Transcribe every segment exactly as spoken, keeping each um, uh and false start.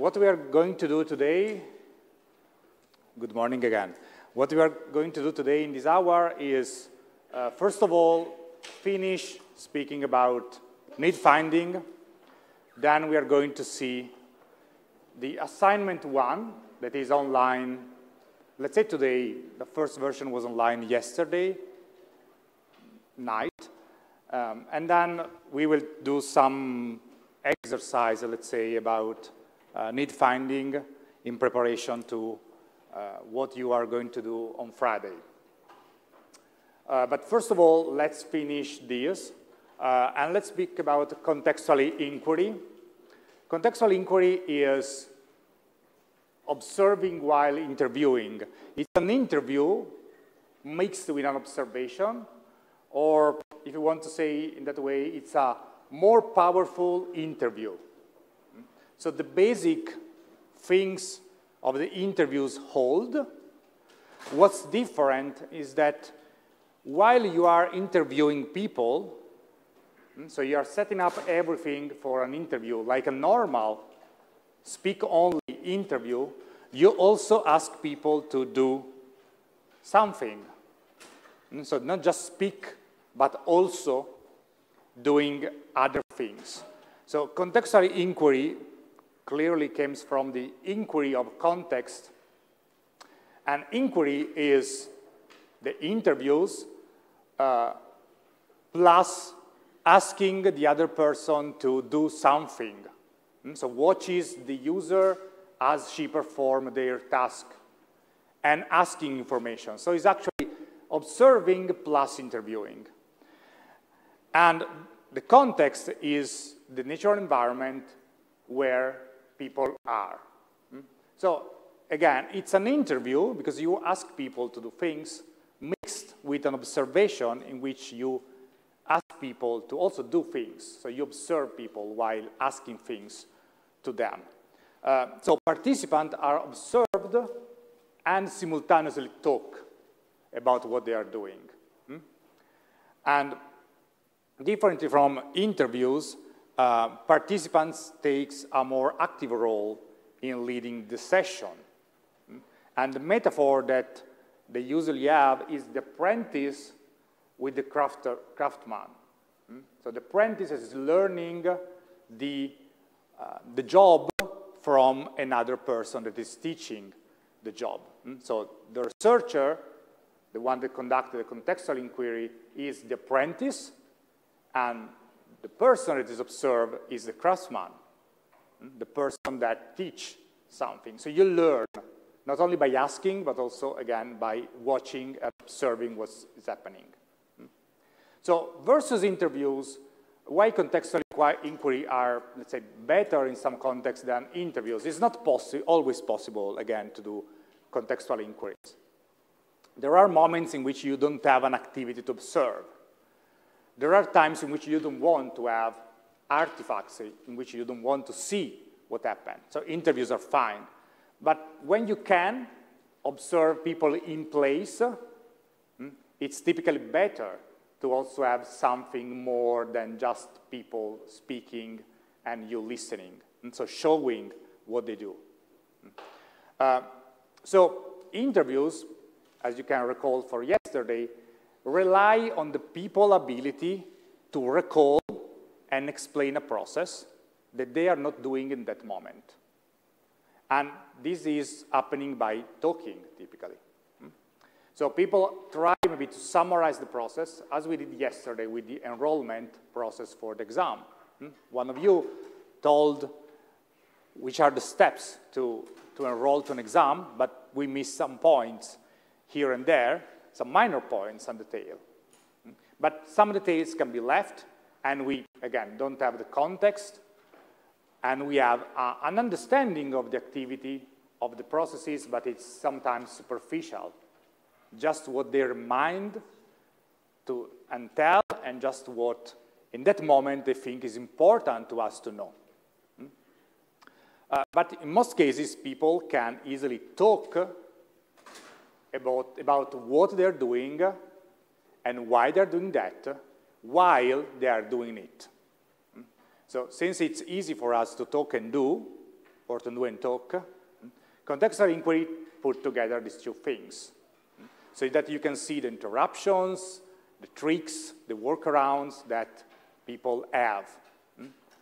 What we are going to do today, good morning again. What we are going to do today in this hour is, uh, first of all, finish speaking about need finding. Then we are going to see the assignment one that is online. Let's say today, the first version was online yesterday night. Um, and then we will do some exercise, let's say, about uh, need finding in preparation to Uh, what you are going to do on Friday. Uh, but first of all, let's finish this, uh, and let's speak about contextual inquiry. Contextual inquiry is observing while interviewing. It's an interview mixed with an observation, or if you want to say in that way, it's a more powerful interview. So the basic things of the interviews hold. What's different is that while you are interviewing people, so you are setting up everything for an interview, like a normal speak-only interview, you also ask people to do something. So not just speak, but also doing other things. So contextual inquiry clearly comes from the inquiry of context. And inquiry is the interviews uh, plus asking the other person to do something. So watches the user as she performs their task and asking information. So it's actually observing plus interviewing. And the context is the natural environment where people are. So again, it's an interview because you ask people to do things mixed with an observation in which you ask people to also do things. So you observe people while asking things to them. Uh, so participants are observed and simultaneously talk about what they are doing. And differently from interviews, Uh, participants takes a more active role in leading the session. And the metaphor that they usually have is the apprentice with the crafter, craftsman. So the apprentice is learning the, uh, the job from another person that is teaching the job. So the researcher, the one that conducted the contextual inquiry, is the apprentice, and the person that is observed is the craftsman, the person that teaches something. So you learn, not only by asking, but also, again, by watching and observing what is happening. So versus interviews, why contextual inquiry are, let's say, better in some contexts than interviews? It's not possi- always possible, again, to do contextual inquiries. There are moments in which you don't have an activity to observe. There are times in which you don't want to have artifacts, in which you don't want to see what happened. So interviews are fine. But when you can observe people in place, it's typically better to also have something more than just people speaking and you listening. And so showing what they do. Uh, so interviews, as you can recall for yesterday, rely on the people's ability to recall and explain a process that they are not doing in that moment. And this is happening by talking, typically. So people try maybe to summarize the process, as we did yesterday with the enrollment process for the exam. One of you told which are the steps to, to enroll to an exam, but we missed some points here and there. Some minor points on the tail. But some details can be left, and we, again, don't have the context, and we have uh, an understanding of the activity, of the processes, but it's sometimes superficial. Just what their mind to and tell, and just what, in that moment, they think is important to us to know. Uh, but in most cases, people can easily talk About, about what they're doing and why they're doing that while they are doing it. So since it's easy for us to talk and do, Ortendu and Toc. Contextual inquiry put together these two things, so that you can see the interruptions, the tricks, the workarounds that people have,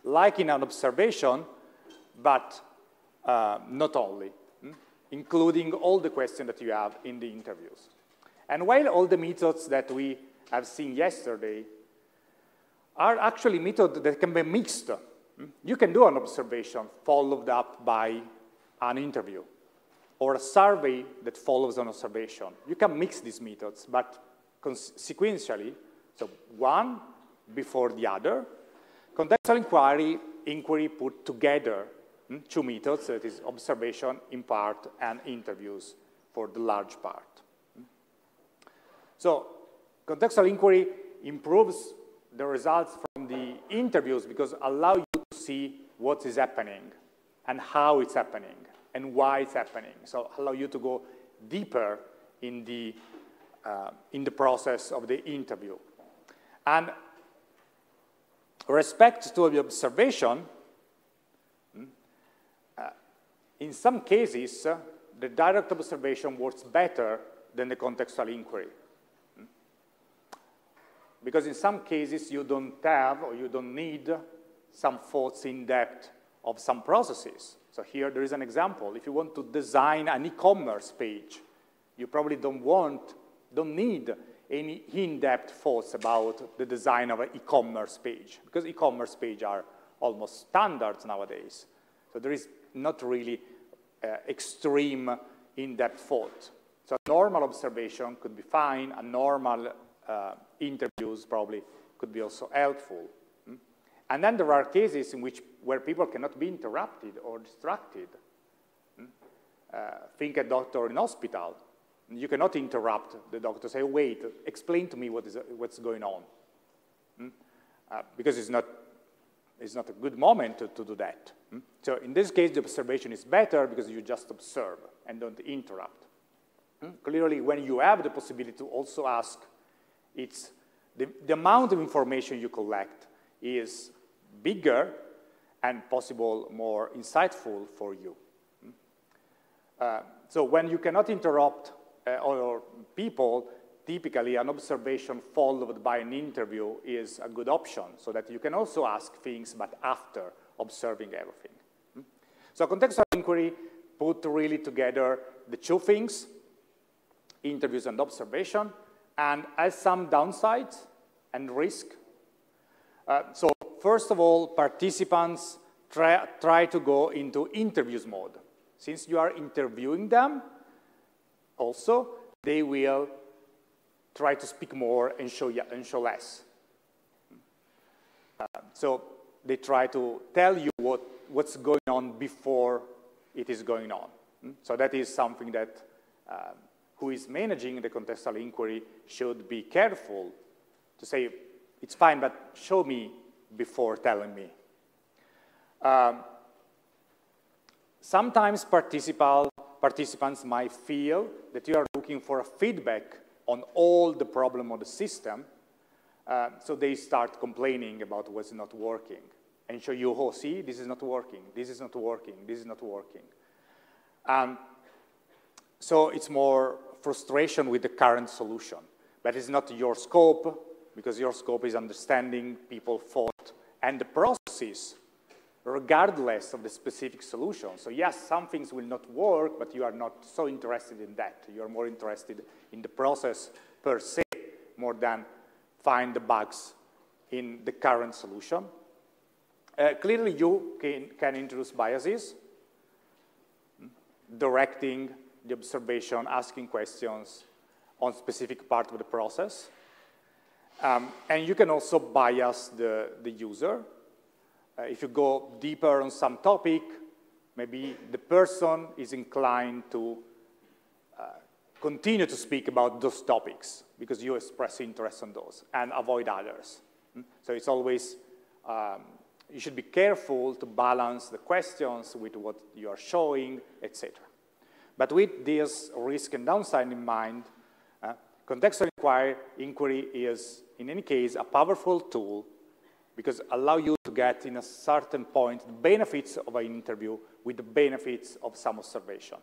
like in an observation, but uh, not only, including all the questions that you have in the interviews. And while all the methods that we have seen yesterday are actually methods that can be mixed. You can do an observation followed up by an interview, or a survey that follows an observation. You can mix these methods, but sequentially, so one before the other. Contextual inquiry, inquiry put together two methods, that is observation in part and interviews for the large part. So contextual inquiry improves the results from the interviews because allow you to see what is happening and how it's happening and why it's happening. So allow you to go deeper in the, uh, in the process of the interview. And respect to the observation, uh, in some cases, uh, the direct observation works better than the contextual inquiry. Because in some cases, you don't have or you don't need some thoughts in depth of some processes. So here, there is an example. If you want to design an e-commerce page, you probably don't want, don't need any in-depth thoughts about the design of an e-commerce page, because e-commerce pages are almost standards nowadays. So there is not really uh, extreme in-depth thought. So a normal observation could be fine, a normal Uh, interviews probably could be also helpful. Hmm? And then there are cases in which where people cannot be interrupted or distracted. Hmm? Uh, think a doctor in hospital. You cannot interrupt the doctor, say, wait, explain to me what is, what's going on. Hmm? Uh, because it's not, it's not a good moment to, to do that. Hmm? So in this case, the observation is better because you just observe and don't interrupt. Hmm? Clearly, when you have the possibility to also ask, It's the, the amount of information you collect is bigger and possible more insightful for you. Uh, so when you cannot interrupt uh, other people, typically an observation followed by an interview is a good option, so that you can also ask things, but after observing everything. So contextual inquiry put really together the two things, interviews and observation, and has some downsides and risk. Uh, so first of all, participants try, try to go into interviews mode. Since you are interviewing them, also, they will try to speak more and show, and show less. Uh, so they try to tell you what, what's going on before it is going on. So that is something that uh, who is managing the contextual inquiry should be careful to say, it's fine, but show me before telling me. Um, sometimes participants might feel that you are looking for a feedback on all the problem of the system, uh, so they start complaining about what's not working, and show you, oh, see, this is not working, this is not working, this is not working. Um, so it's more frustration with the current solution. But it's not your scope, because your scope is understanding people's thought and the processes, regardless of the specific solution. So yes, some things will not work, but you are not so interested in that. You are more interested in the process per se, more than find the bugs in the current solution. Uh, clearly, you can, can introduce biases, directing the observation, asking questions on specific part of the process. Um, and you can also bias the, the user. Uh, if you go deeper on some topic, maybe the person is inclined to uh, continue to speak about those topics because you express interest on those and avoid others. So it's always, um, you should be careful to balance the questions with what you are showing, et cetera. But with this risk and downside in mind, uh, contextual inquiry, inquiry is, in any case, a powerful tool because it allows you to get in a certain point the benefits of an interview with the benefits of some observation.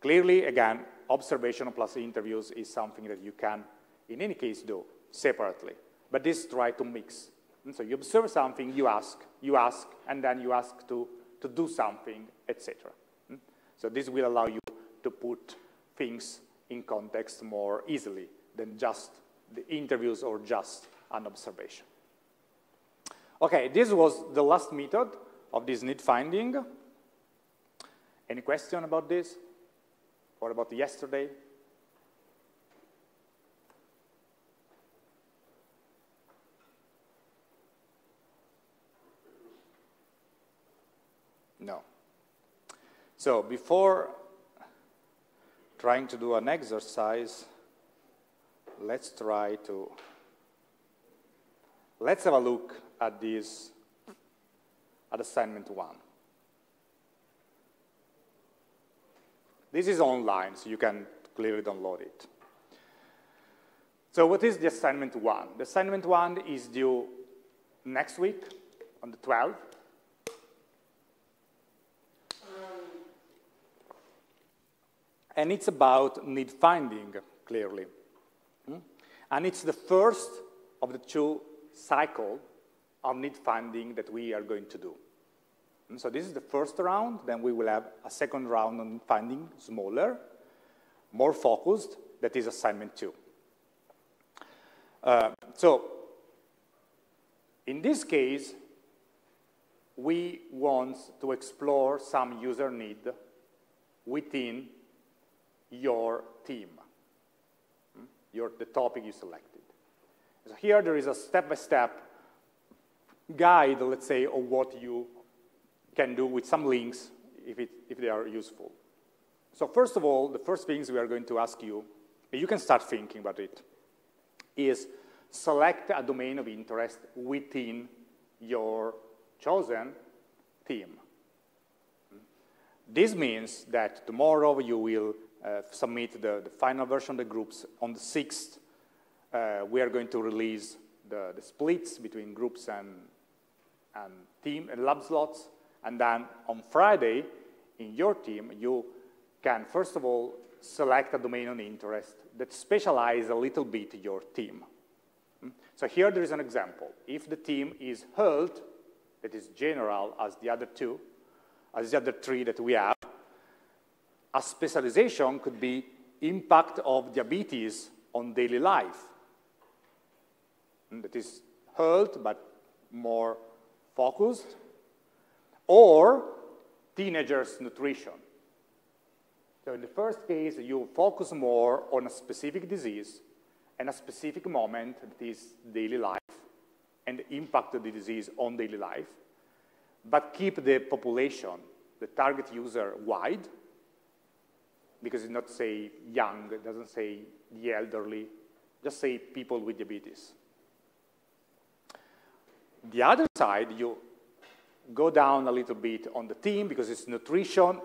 Clearly, again, observation plus interviews is something that you can, in any case, do separately. But this try to mix. And so you observe something, you ask, you ask, and then you ask to, to do something, et cetera. So this will allow you to put things in context more easily than just the interviews or just an observation. Okay, this was the last method of this need finding. Any question about this? Or about yesterday? No. So before trying to do an exercise, let's try to, let's have a look at this, at assignment one. This is online, so you can clearly download it. So what is the assignment one? The assignment one is due next week on the twelfth. And it's about need finding, clearly. And it's the first of the two cycles of need finding that we are going to do. So this is the first round, then we will have a second round on finding, smaller, more focused, that is assignment two. Uh, so, in this case, we want to explore some user need within your team, your, the topic you selected. So here there is a step-by-step guide, let's say, of what you can do with some links if, it, if they are useful. So first of all, the first things we are going to ask you, you can start thinking about it, is select a domain of interest within your chosen team. This means that tomorrow you will uh, submit the, the final version of the groups. On the sixth, uh, we are going to release the, the splits between groups and, and team and lab slots. And then on Friday, in your team, you can, first of all, select a domain of interest that specializes a little bit your team. So here there is an example. If the team is health, that is general as the other two, as the other three that we have, a specialization could be impact of diabetes on daily life. That is health, but more focused. Or teenagers' nutrition. So in the first case, you focus more on a specific disease and a specific moment that is daily life and the impact of the disease on daily life, but keep the population, the target user, wide, because it's not say young, it doesn't say the elderly, just say people with diabetes. The other side, you go down a little bit on the team because it's nutrition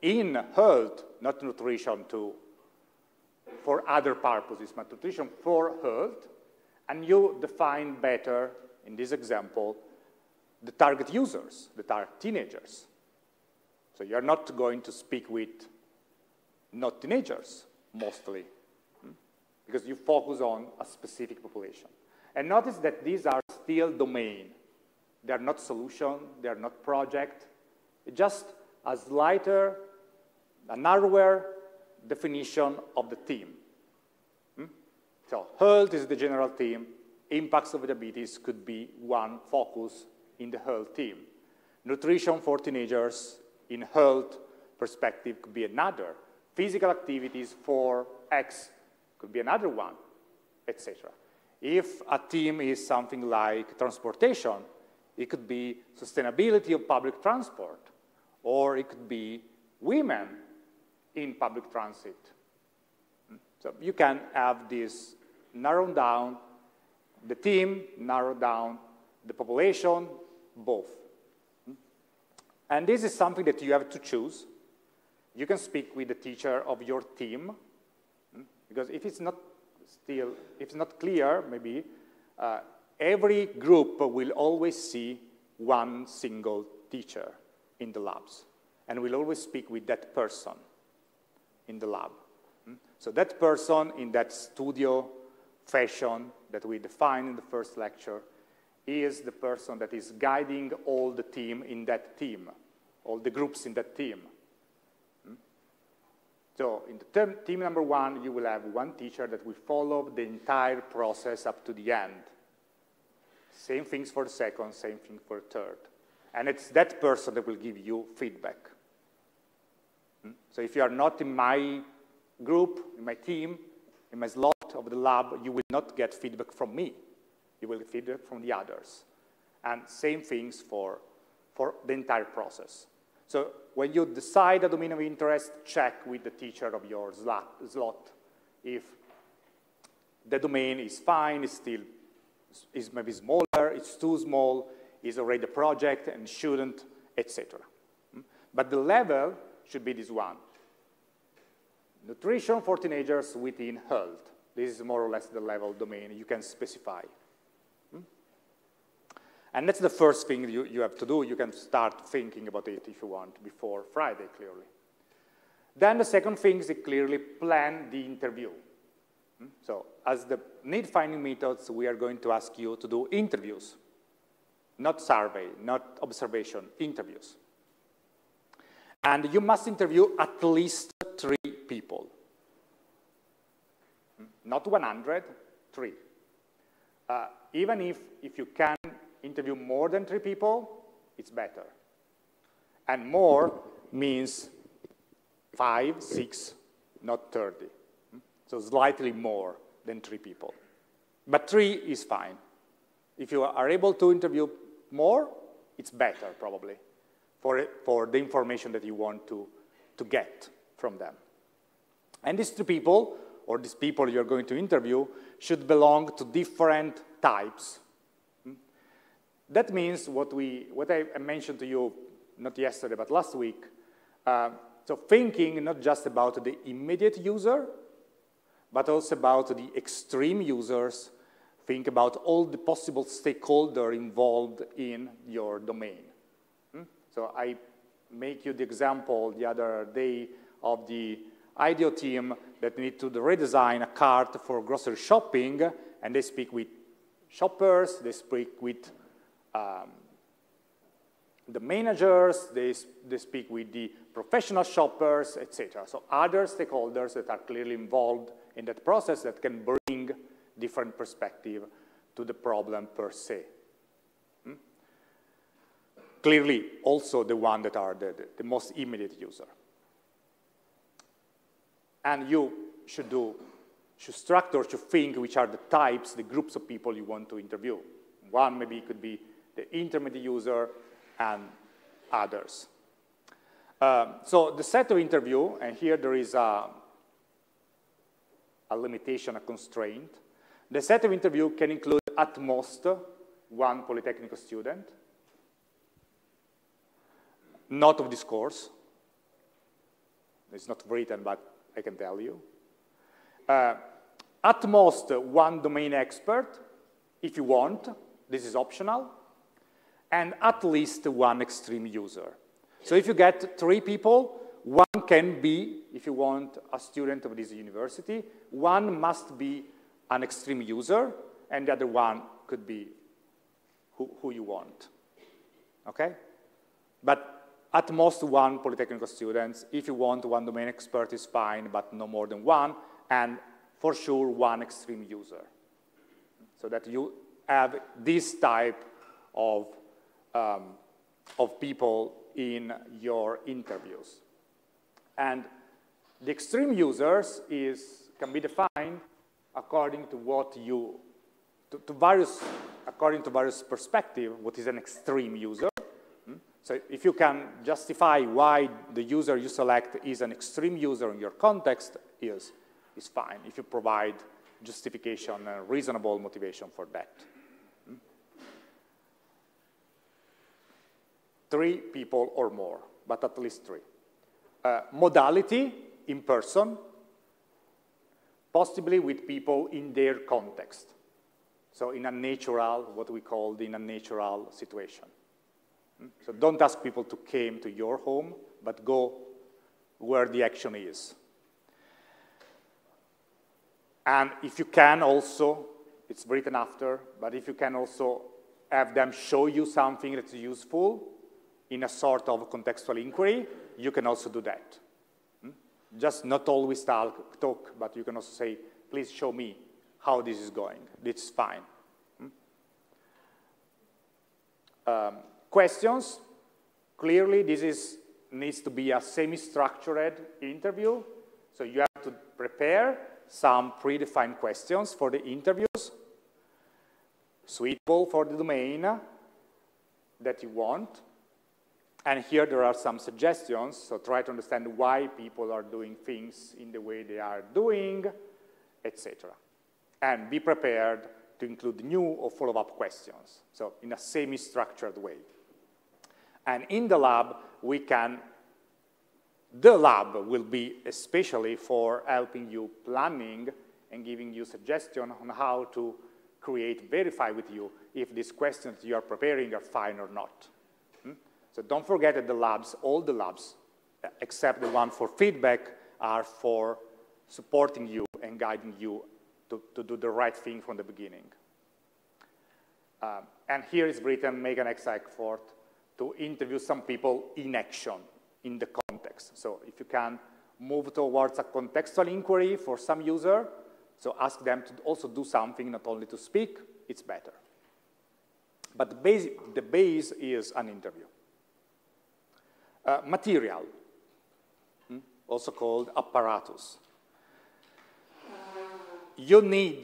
in health, not nutrition to, for other purposes, but nutrition for health. And you define better, in this example, the target users, that are teenagers. So you're not going to speak with not teenagers, mostly, because you focus on a specific population. And notice that these are still domain. They are not solution, they are not project. It's just a slighter, a narrower definition of the team. Hmm? So health is the general team. Impacts of diabetes could be one focus in the health team. Nutrition for teenagers in health perspective could be another. Physical activities for X could be another one, et cetera. If a team is something like transportation, it could be sustainability of public transport, or it could be women in public transit. So you can have this narrow down the team, narrow down the population, both. And this is something that you have to choose. You can speak with the teacher of your team, because if it's not still, if it's not clear, maybe, uh, every group will always see one single teacher in the labs, and we'll always speak with that person in the lab. So that person in that studio fashion that we defined in the first lecture is the person that is guiding all the team in that team, all the groups in that team. So in the term, team number one, you will have one teacher that will follow the entire process up to the end. Same things for the second, same thing for the third. And it's that person that will give you feedback. So if you are not in my group, in my team, in my slot of the lab, you will not get feedback from me. You will get feedback from the others. And same things for, for the entire process. So when you decide a domain of interest, check with the teacher of your slot if the domain is fine, is still is maybe smaller, it's too small, is already a project and shouldn't, et cetera. But the level should be this one. Nutrition for teenagers within health. This is more or less the level domain you can specify. And that's the first thing you, you have to do. You can start thinking about it if you want before Friday, clearly. Then the second thing is to clearly plan the interview. So as the need-finding methods, we are going to ask you to do interviews, not survey, not observation, interviews. And you must interview at least three people. Not one hundred, three. Uh, even if, if you can interview more than three people, it's better. And more means five, six, not thirty. So slightly more than three people. But three is fine. If you are able to interview more, it's better, probably, for, for the information that you want to, to get from them. And these three people, or these people you're going to interview, should belong to different types. That means what, we, what I mentioned to you, not yesterday, but last week. Uh, so thinking not just about the immediate user, but also about the extreme users. Think about all the possible stakeholders involved in your domain. Hmm? So I make you the example the other day of the I D E O team that need to redesign a cart for grocery shopping, and they speak with shoppers, they speak with Um, the managers, they, they speak with the professional shoppers, et cetera. So other stakeholders that are clearly involved in that process that can bring different perspective to the problem per se. Hmm? Clearly, also the one that are the, the most immediate user. And you should do, should structure, should think which are the types, the groups of people you want to interview. One maybe could be the intermediate user, and others. Um, so the set of interview, and here there is a, a limitation, a constraint. The set of interview can include at most one Politecnico student, not of this course. It's not written, but I can tell you. Uh, at most one domain expert, if you want, this is optional. And at least one extreme user. So if you get three people, one can be, if you want, a student of this university, one must be an extreme user, and the other one could be who, who you want, okay? But at most one Politecnico students. If you want one domain expert is fine, but no more than one, and for sure one extreme user. So that you have this type of Um, of people in your interviews. And the extreme users is, can be defined according to what you, to, to various, according to various perspective, what is an extreme user. So if you can justify why the user you select is an extreme user in your context, is, is fine, if you provide justification and reasonable motivation for that. Three people or more, but at least three. Uh, modality, in person, possibly with people in their context. So in a natural, what we call the unnatural situation. So don't ask people to come to your home, but go where the action is. And if you can also, it's written after, but if you can also have them show you something that's useful in a sort of contextual inquiry, you can also do that. Just not always talk, but you can also say, please show me how this is going. It's fine. Um, questions. Clearly, this is, needs to be a semi-structured interview. So you have to prepare some predefined questions for the interviews, suitable for the domain that you want. And here there are some suggestions. So try to understand why people are doing things in the way they are doing, et cetera. And be prepared to include new or follow-up questions, so in a semi-structured way. And in the lab, we can, the lab will be especially for helping you planning and giving you suggestions on how to create, verify with you if these questions you are preparing are fine or not. Hmm? So don't forget that the labs, all the labs, except the one for feedback, are for supporting you and guiding you To, to do the right thing from the beginning. Um, and here is written, make an extra effort to interview some people in action, in the context. So if you can move towards a contextual inquiry for some user, so ask them to also do something, not only to speak, it's better. But the base, the base is an interview. Uh, material, hmm, also called apparatus. You need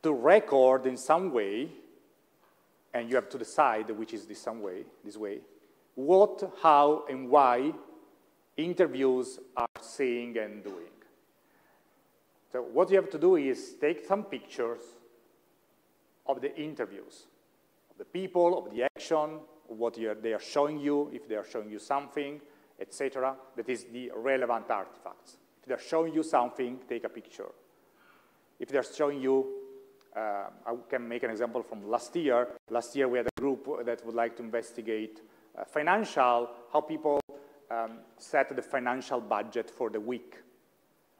to record in some way, and you have to decide which is this some way, this way, what, how, and why interviews are saying and doing. So what you have to do is take some pictures of the interviews, of the people, of the action, of what you are, they are showing you, if they are showing you something, et cetera. That is the relevant artifacts. If they are showing you something, take a picture. If they're showing you, uh, I can make an example from last year. Last year we had a group that would like to investigate uh, financial, how people um, set the financial budget for the week.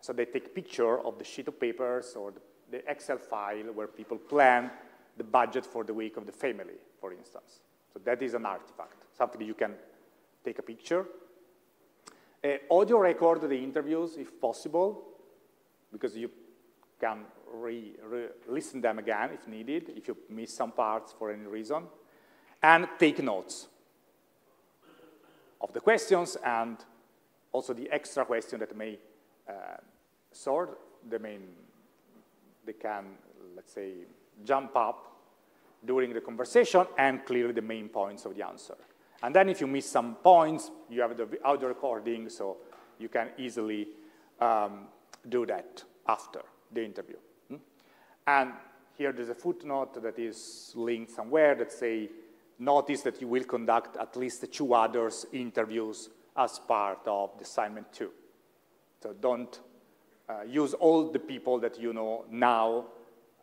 So they take picture of the sheet of papers or the Excel file where people plan the budget for the week of the family, for instance. So that is an artifact, something you can take a picture. Uh, audio record the interviews if possible, because you can re, re listen them again if needed, if you miss some parts for any reason, and take notes of the questions and also the extra question that may uh, sort, they may, they can, let's say, jump up during the conversation and clearly the main points of the answer. And then if you miss some points, you have the audio recording, so you can easily um, do that after the interview. Hmm? And here there's a footnote that is linked somewhere that say, notice that you will conduct at least two others interviews as part of the assignment two. So don't uh, use all the people that you know now,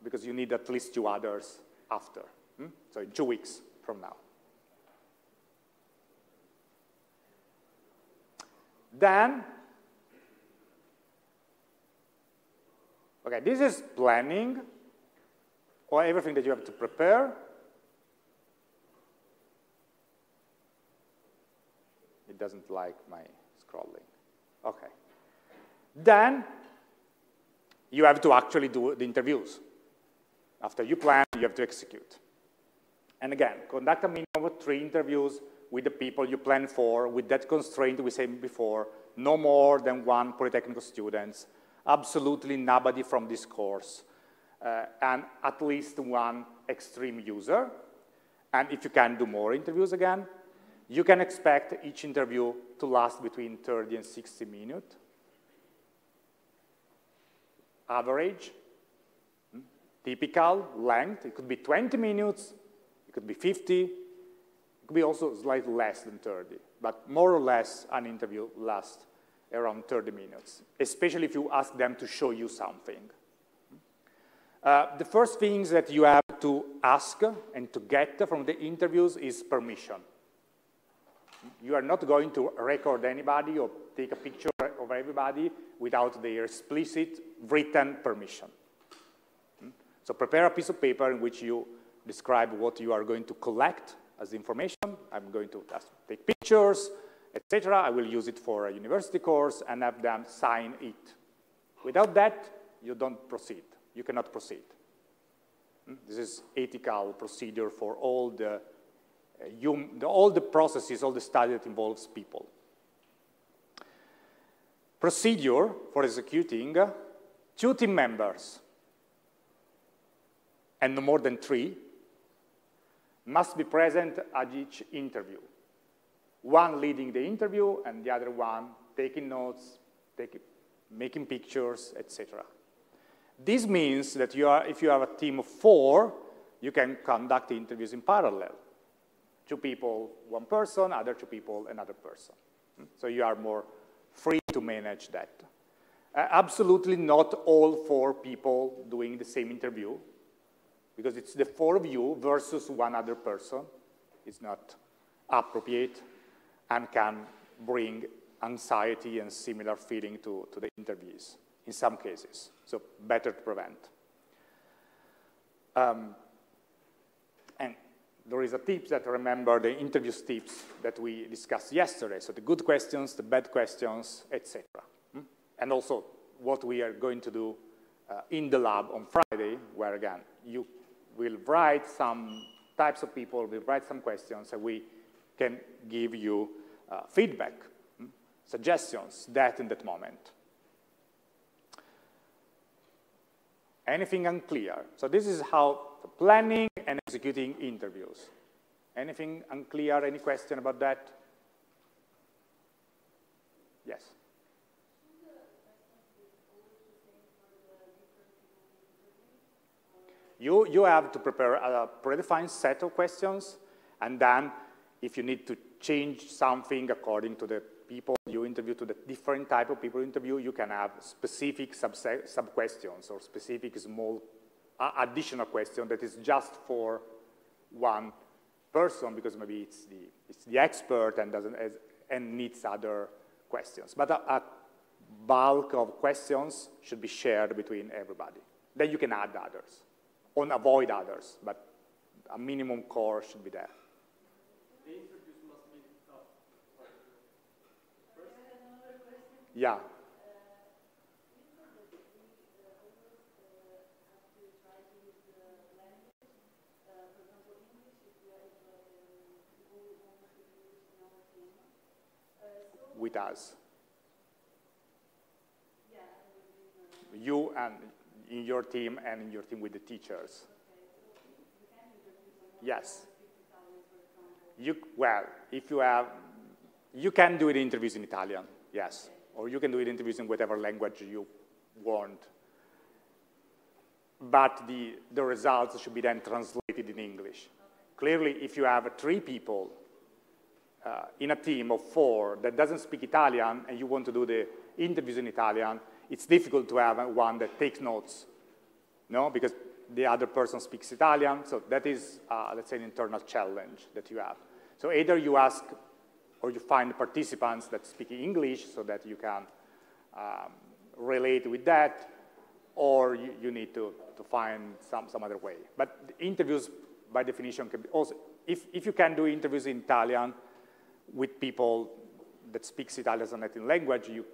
because you need at least two others after. Hmm? So in two weeks from now. Then, okay, this is planning, or everything that you have to prepare. It doesn't like my scrolling. Okay. Then, you have to actually do the interviews. After you plan, you have to execute. And again, conduct a minimum of three interviews with the people you plan for, with that constraint we said before, no more than one Politecnico students, absolutely nobody from this course, uh, and at least one extreme user. And if you can do more interviews again, you can expect each interview to last between thirty and sixty minutes. Average, typical length, it could be twenty minutes, it could be fifty, it could be also slightly less than thirty, but more or less an interview lasts around thirty minutes, especially if you ask them to show you something. Uh, the first things that you have to ask and to get from the interviews is permission. You are not going to record anybody or take a picture of everybody without their explicit written permission. So prepare a piece of paper in which you describe what you are going to collect as information. I'm going to take pictures, et cetera. I will use it for a university course and have them sign it. Without that, you don't proceed. You cannot proceed. This is ethical procedure for all the You, the, all the processes, all the study that involves people. Procedure for executing uh, two team members and no more than three must be present at each interview. One leading the interview and the other one taking notes, taking, making pictures, et cetera. This means that you are, if you have a team of four, you can conduct interviews in parallel. Two people, one person, other two people, another person. So you are more free to manage that. Uh, absolutely not all four people doing the same interview, because it's the four of you versus one other person. It's not appropriate and can bring anxiety and similar feeling to, to the interviewees in some cases. So better to prevent. Um, and There is a tip that remember the interview tips that we discussed yesterday. So the good questions, the bad questions, et cetera. And also what we are going to do uh, in the lab on Friday, where again, you will write some types of people, we'll write some questions, and we can give you uh, feedback, suggestions, that in that moment. Anything unclear. So this is how the planning and executing interviews. Anything unclear? Any question about that? Yes. You, you have to prepare a predefined set of questions, and then if you need to change something according to the people you interview, to the different type of people you interview, you can have specific sub-questions or specific small additional question that is just for one person, because maybe it's the, it's the expert and, doesn't, and needs other questions. But a, a bulk of questions should be shared between everybody. Then you can add others or avoid others, but a minimum core should be there. The interviews must be tough. First? Yeah. With us. Yeah. You and in your team and in your team with the teachers. Okay. Yes. You, well, if you have, you can do it in interviews in Italian, yes. Okay. Or you can do it in interviews in whatever language you want. But the, the results should be then translated in English. Okay. Clearly, if you have three people Uh, in a team of four that doesn't speak Italian and you want to do the interviews in Italian, it's difficult to have one that takes notes, no? Because the other person speaks Italian, so that is, uh, let's say, an internal challenge that you have. So either you ask or you find participants that speak English so that you can um, relate with that, or you, you need to, to find some, some other way. But the interviews, by definition, can be also, if, if you can do interviews in Italian, with people that speaks Italian as a native language, you,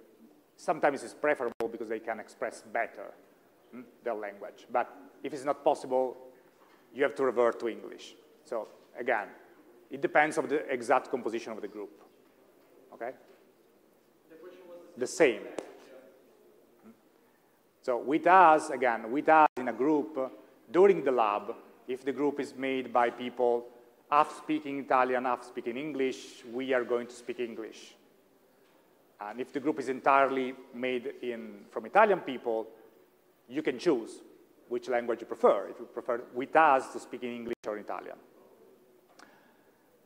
sometimes it's preferable because they can express better hmm, their language. But if it's not possible, you have to revert to English. So again, it depends on the exact composition of the group. Okay? The question was the same. Yeah. Hmm? So with us, again, with us in a group, uh, during the lab, if the group is made by people half speaking Italian, half speaking English, we are going to speak English. And if the group is entirely made in, from Italian people, you can choose which language you prefer, if you prefer with us to speak in English or Italian.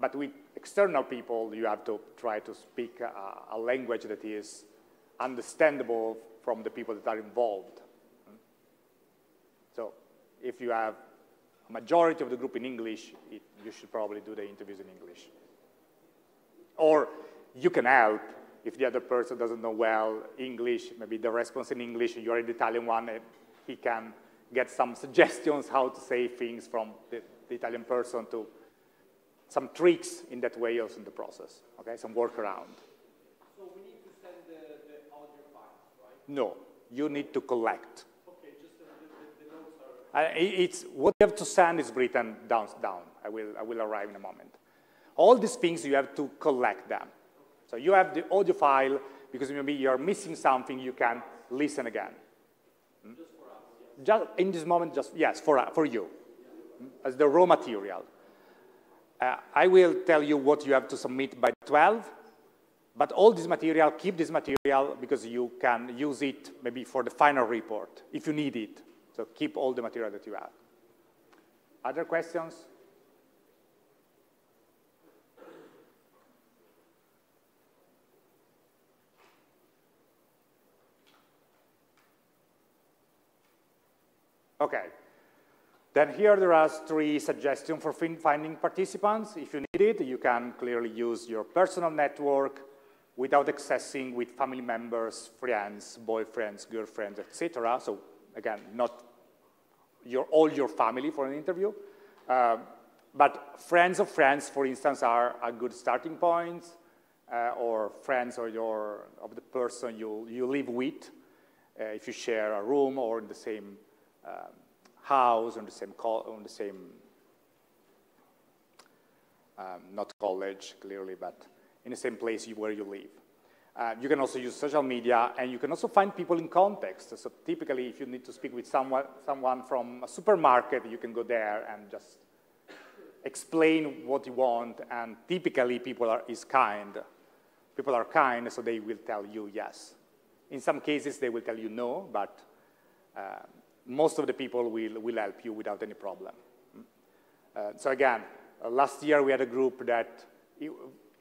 But with external people, you have to try to speak a, a language that is understandable from the people that are involved. So if you have a majority of the group in English, it, you should probably do the interviews in English. Or you can help if the other person doesn't know well English, maybe the response in English, and you're the Italian one, and he can get some suggestions how to say things from the, the Italian person, to some tricks in that way also in the process, okay, some workaround. So we need to send the, the audio files, right? No, you need to collect. Okay, just the, the, the notes are... Uh, it's, what you have to send is written down. down. I, will, I will arrive in a moment. All these things, you have to collect them. So you have the audio file, because maybe you're missing something, you can listen again. Hmm? Just for us, yes. Just in this moment, just, yes, for, for you, yeah. As the raw material. Uh, I will tell you what you have to submit by twelve, but all this material, keep this material, because you can use it maybe for the final report, if you need it. So keep all the material that you have. Other questions? Okay. Then here there are three suggestions for finding participants. If you need it, you can clearly use your personal network without accessing with family members, friends, boyfriends, girlfriends, et cetera. So again, not your, all your family for an interview. Uh, but friends of friends, for instance, are a good starting point, uh, or friends or your, of the person you, you live with, uh, if you share a room or in the same Um, house, on the same, co on the same um, not college, clearly, but in the same place you, where you live. Uh, you can also use social media, and you can also find people in context. So typically, if you need to speak with someone, someone from a supermarket, you can go there and just explain what you want, and typically people are is kind. People are kind, so they will tell you yes. In some cases, they will tell you no, but um, most of the people will, will help you without any problem. Uh, so again, uh, last year we had a group that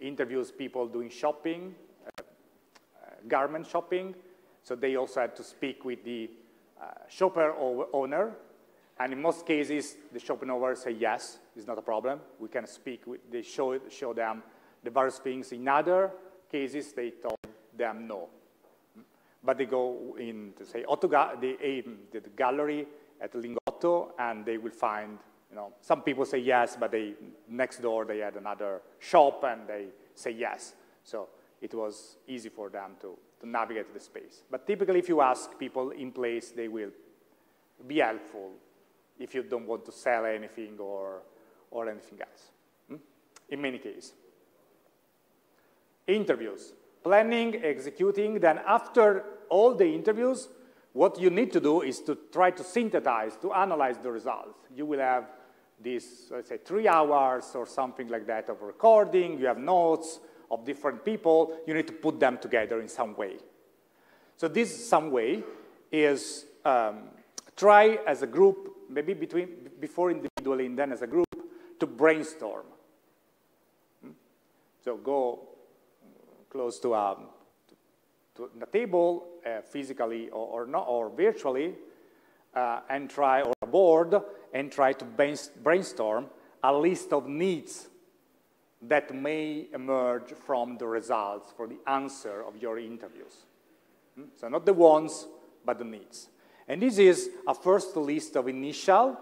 interviews people doing shopping, uh, uh, garment shopping, so they also had to speak with the uh, shopper or owner, and in most cases, the shopper owner say yes, it's not a problem, we can speak with, they show, show them the various things. In other cases, they told them no. But they go in to say auto the, the gallery at Lingotto, and they will find, you know, some people say yes, but they next door they had another shop and they say yes. So it was easy for them to, to navigate the space. But typically if you ask people in place, they will be helpful if you don't want to sell anything or, or anything else, hmm? In many cases. Interviews. Planning, executing, then after all the interviews, what you need to do is to try to synthesize, to analyze the results. You will have this, let's say, three hours or something like that of recording. You have notes of different people. You need to put them together in some way. So this some way is um, try as a group, maybe between, before individually and then as a group, to brainstorm. So go close to a, to a table, uh, physically or, or, not, or virtually, uh, and try, or a board, and try to brainstorm a list of needs that may emerge from the results, for the answer of your interviews. Hmm? So not the wants, but the needs. And this is a first list of initial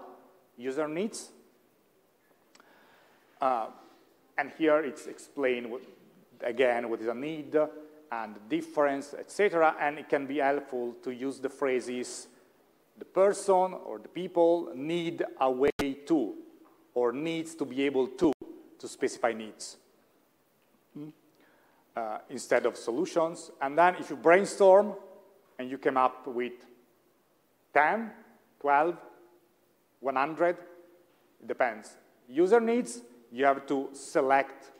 user needs. Uh, and here it's explained what, again, what is a need and difference, et cetera. And it can be helpful to use the phrases the person or the people need a way to, or needs to be able to, to specify needs, hmm? uh, instead of solutions. And then if you brainstorm and you come up with ten, twelve, one hundred, it depends. User needs, you have to select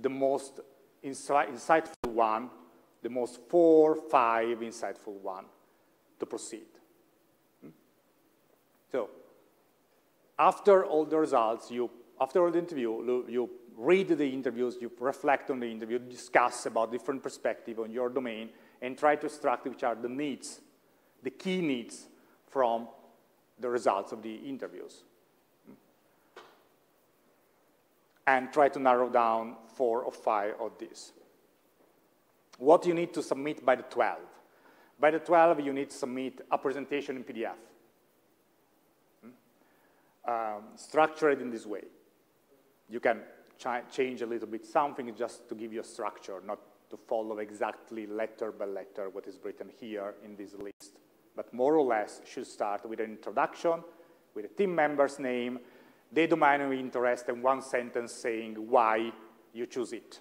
the most insightful one, the most four, five insightful one to proceed. So after all the results, you, after all the interview, you read the interviews, you reflect on the interview, discuss about different perspectives on your domain, and try to extract which are the needs, the key needs from the results of the interviews and try to narrow down four or five of these. What you need to submit by the twelfth? By the twelfth, you need to submit a presentation in P D F, um, structured in this way. You can ch change a little bit something just to give you a structure, not to follow exactly letter by letter what is written here in this list. But more or less should start with an introduction, with a team member's name, their domain of interest, and one sentence saying why you choose it.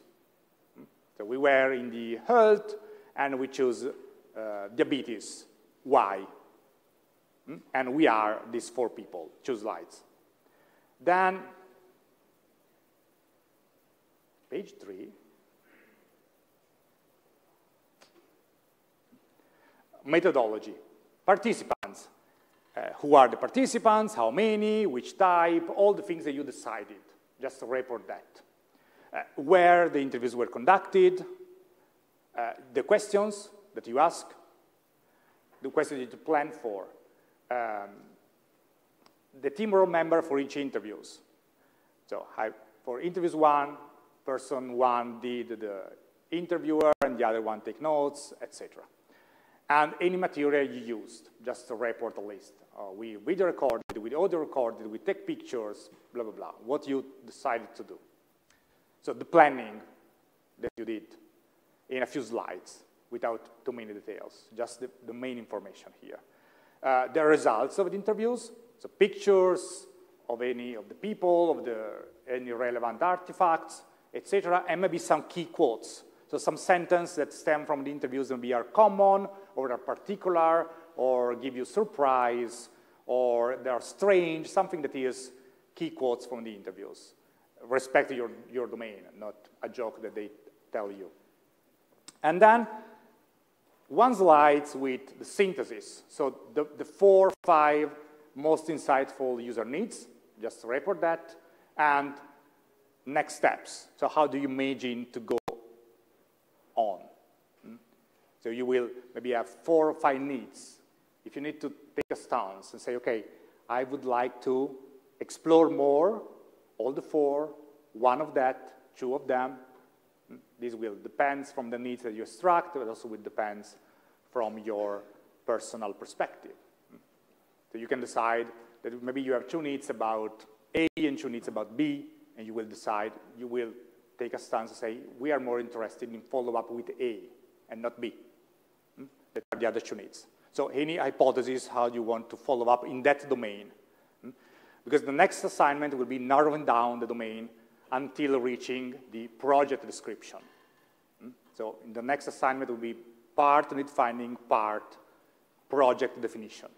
So we were in the health, and we choose uh, diabetes. Why? And we are these four people. Two slides. Then, page three. Methodology. Participants. Uh, who are the participants, how many, which type, all the things that you decided. Just report that. Uh, where the interviews were conducted, uh, the questions that you ask, the questions that you plan for, um, the team role member for each interviews. So I, for interviews one, person one did the interviewer, and the other one take notes, et cetera. And any material you used, just to report a list. Uh, we video recorded, we audio recorded, we take pictures, blah, blah, blah, what you decided to do. So the planning that you did in a few slides without too many details, just the, the main information here. Uh, the results of the interviews, so pictures of any of the people, of the, any relevant artifacts, et cetera, and maybe some key quotes. So some sentences that stem from the interviews and be are common, or are particular, or give you surprise, or they are strange, something that is key quotes from the interviews. Respect your, your domain, not a joke that they tell you. And then one slide with the synthesis. So the, the four, five most insightful user needs, just report that, and next steps. So how do you imagine to go on? So you will maybe have four or five needs. If you need to take a stance and say, okay, I would like to explore more, all the four, one of that, two of them. This will depend from the needs that you extract, but also will depend from your personal perspective. So you can decide that maybe you have two needs about A and two needs about B, and you will decide, you will take a stance and say, we are more interested in follow-up with A and not B. That are the other two needs. So any hypothesis how you want to follow up in that domain. Because the next assignment will be narrowing down the domain until reaching the project description. So in the next assignment will be part need finding, part project definition.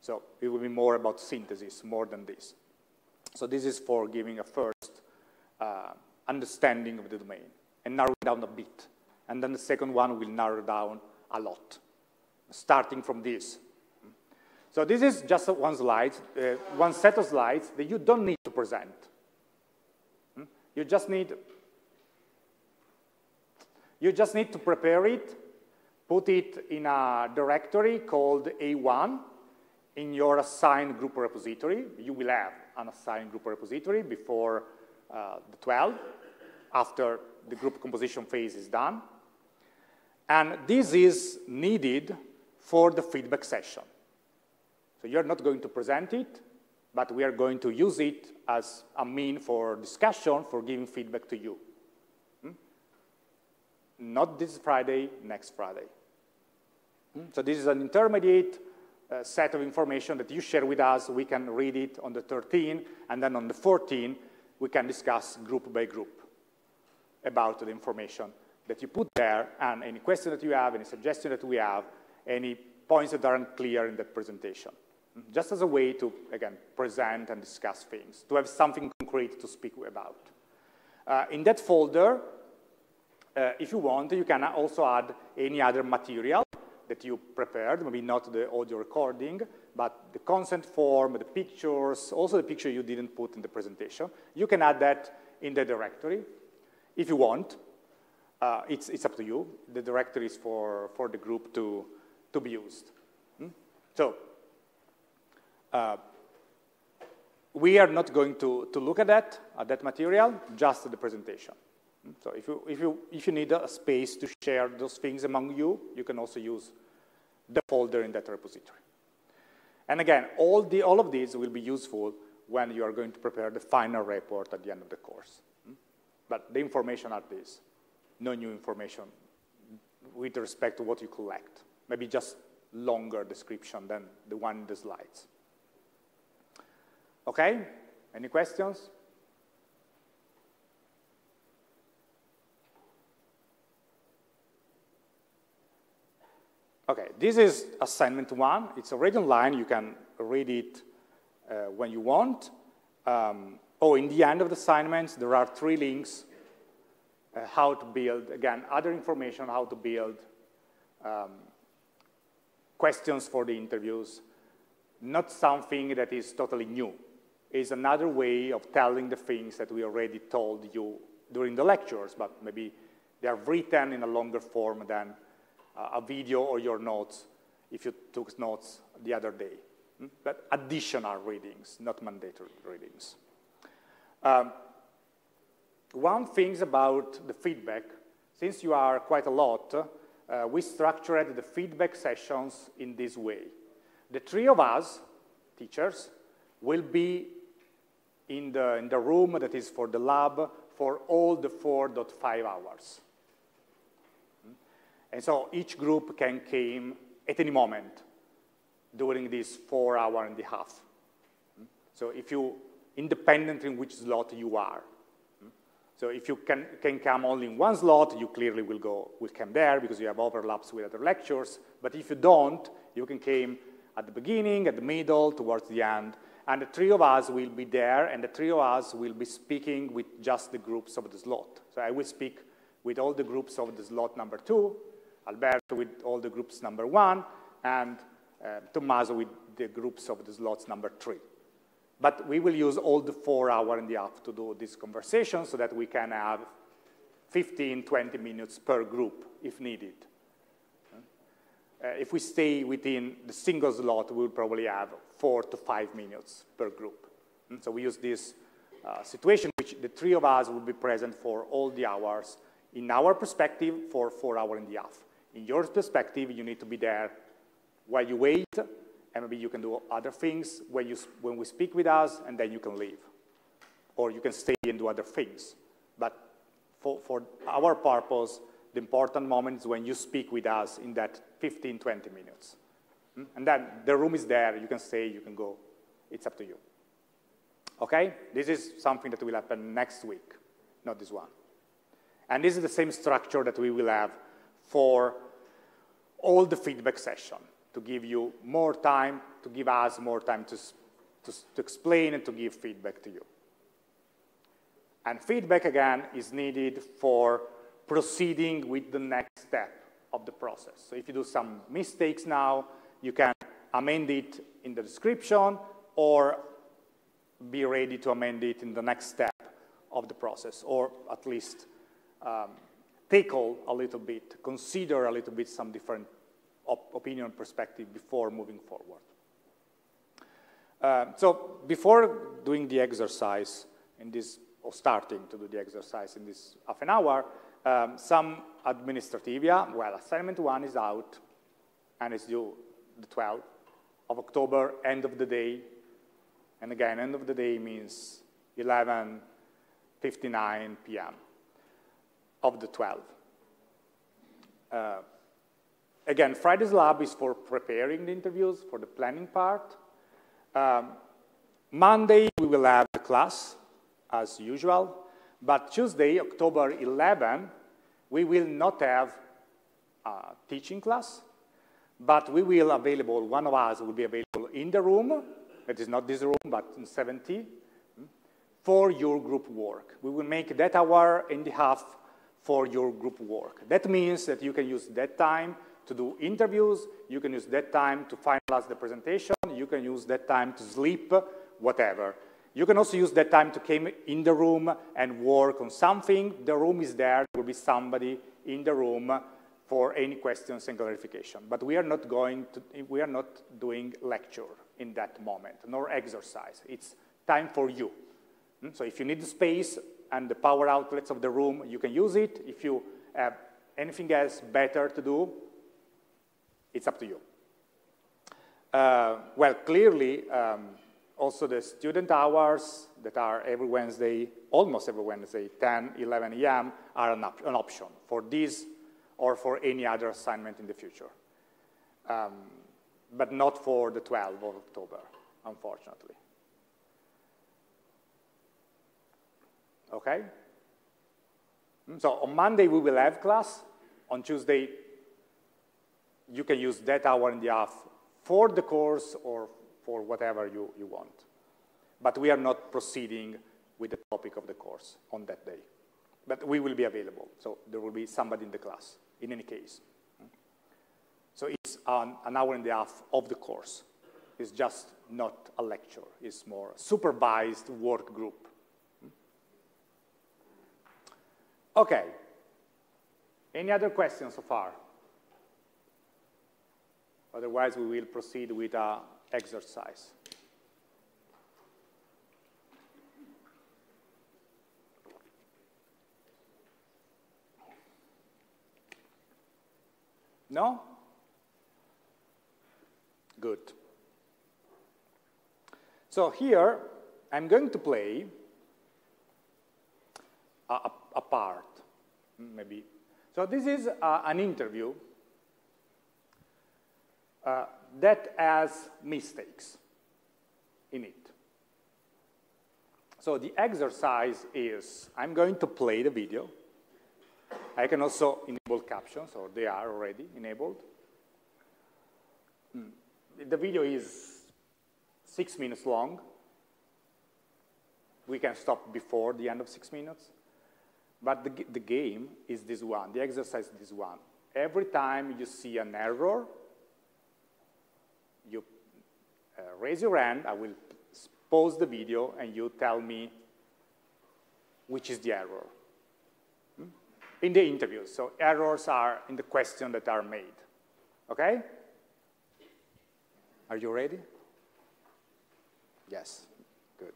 So it will be more about synthesis, more than this. So this is for giving a first uh, understanding of the domain and narrowing down a bit. And then the second one will narrow down a lot, starting from this. So this is just one slide, uh, one set of slides that you don't need to present. You just need, you just need to prepare it, put it in a directory called A one in your assigned group repository. You will have an assigned group repository before uh, the twelfth, after the group composition phase is done. And this is needed for the feedback session. So you're not going to present it, but we are going to use it as a mean for discussion, for giving feedback to you. Hmm? Not this Friday, next Friday. Hmm? So this is an intermediate uh, set of information that you share with us. We can read it on the thirteenth, and then on the fourteenth, we can discuss group by group about the information that you put there, and any question that you have, any suggestion that we have, any points that aren't clear in that presentation. Just as a way to, again, present and discuss things, to have something concrete to speak about. Uh, in that folder, uh, if you want, you can also add any other material that you prepared, maybe not the audio recording, but the consent form, the pictures, also the picture you didn't put in the presentation. You can add that in the directory if you want. Uh, it's, it's up to you. The directory is for, for the group to, to be used. Hmm? So, Uh, we are not going to, to look at that, at that material, just the presentation. So if you, if, you, if you need a space to share those things among you, you can also use the folder in that repository. And again, all, the, all of these will be useful when you are going to prepare the final report at the end of the course. But the information are this. No new information with respect to what you collect. Maybe just longer description than the one in the slides. Okay? Any questions? Okay, this is assignment one. It's already online. You can read it uh, when you want. Um, oh, in the end of the assignments, there are three links, uh, how to build, again, other information, how to build, um, questions for the interviews. Not something that is totally new. It's another way of telling the things that we already told you during the lectures, but maybe they are written in a longer form than a video or your notes, if you took notes the other day. But additional readings, not mandatory readings. Um, one thing about the feedback, since you are quite a lot, uh, we structured the feedback sessions in this way. The three of us, teachers, will be in the, in the room that is for the lab for all the four point five hours. And so each group can come at any moment during this four hour and a half. So if you, independent in which slot you are. So if you can, can come only in one slot, you clearly will go, will come there because you have overlaps with other lectures. But if you don't, you can come at the beginning, at the middle, towards the end. And the three of us will be there, and the three of us will be speaking with just the groups of the slot. So I will speak with all the groups of the slot number two, Alberto with all the groups number one, and uh, Tommaso with the groups of the slots number three. But we will use all the four hour and a half to do this conversation so that we can have fifteen, twenty minutes per group if needed. Uh, if we stay within the single slot, we'll probably have four to five minutes per group. And so we use this uh, situation in which the three of us will be present for all the hours in our perspective for four hour and a half. In your perspective, you need to be there while you wait, and maybe you can do other things when, you, when we speak with us, and then you can leave. Or you can stay and do other things. But for, for our purpose, the important moment is when you speak with us in that fifteen, twenty minutes. And then the room is there, you can stay, you can go. It's up to you. Okay? This is something that will happen next week, not this one. And this is the same structure that we will have for all the feedback session, to give you more time, to give us more time to, to, to explain and to give feedback to you. And feedback, again, is needed for proceeding with the next step of the process. So if you do some mistakes now, you can amend it in the description or be ready to amend it in the next step of the process, or at least Um, tackle a little bit, consider a little bit some different op opinion perspective before moving forward. Uh, so before doing the exercise in this, or starting to do the exercise in this half an hour, um, some administrativia. Well, assignment one is out, and it's due the twelfth of October, end of the day. And again, end of the day means eleven fifty-nine p m of the twelfth. Uh, again, Friday's lab is for preparing the interviews, for the planning part. Um, Monday, we will have the class, as usual. But Tuesday, October eleventh, we will not have a teaching class, but we will available, one of us will be available in the room. It is not this room, but in seventy, for your group work. We will make that hour and a half for your group work. That means that you can use that time to do interviews, you can use that time to finalize the presentation, you can use that time to sleep, whatever. You can also use that time to come in the room and work on something. The room is there, there will be somebody in the room for any questions and clarification. But we are not going to, we are not doing lecture in that moment, nor exercise. It's time for you. So if you need the space and the power outlets of the room, you can use it. If you have anything else better to do, it's up to you. Uh, well, clearly, um, also the student hours that are every Wednesday, almost every Wednesday, ten, eleven A M are an, op an option for these or for any other assignment in the future, um, but not for the twelfth of October, unfortunately. Okay? So on Monday, we will have class. On Tuesday, you can use that hour and a half for the course or for whatever you, you want. But we are not proceeding with the topic of the course on that day. But we will be available, so there will be somebody in the class, in any case. So it's an, an hour and a half of the course. It's just not a lecture. It's more supervised work group. Okay. Any other questions so far? Otherwise, we will proceed with our exercise. No? Good. So here, I'm going to play a, a, a part, maybe. So this is uh, an interview Uh, that has mistakes in it. So the exercise is, I'm going to play the video. I can also enable captions, or they are already enabled. Mm. The video is six minutes long. We can stop before the end of six minutes. But the, the game is this one, the exercise is this one. Every time you see an error, you uh, raise your hand, I will pause the video, and you tell me which is the error. Hmm? In the interview, so errors are in the questions that are made. Okay? Are you ready? Yes, good.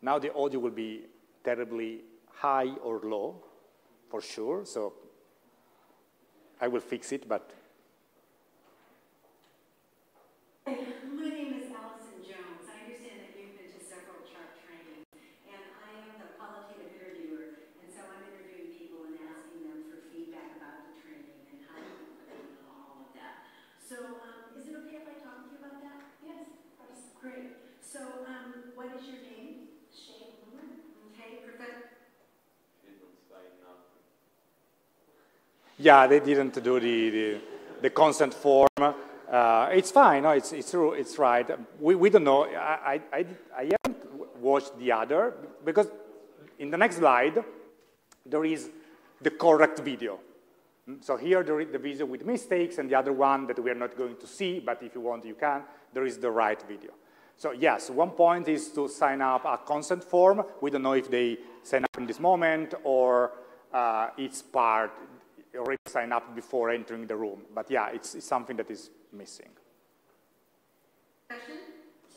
Now the audio will be terribly high or low, for sure, so I will fix it, but yeah, they didn't do the, the, the consent form. Uh, it's fine, no, it's, it's true, it's right. We, we don't know, I, I, I haven't watched the other, because in the next slide, there is the correct video. So here, there is the video with mistakes, and the other one that we are not going to see, but if you want, you can, there is the right video. So yes, one point is to sign up a consent form. We don't know if they sign up in this moment, or uh, it's part, already sign up before entering the room. But yeah, it's, it's something that is missing. Question?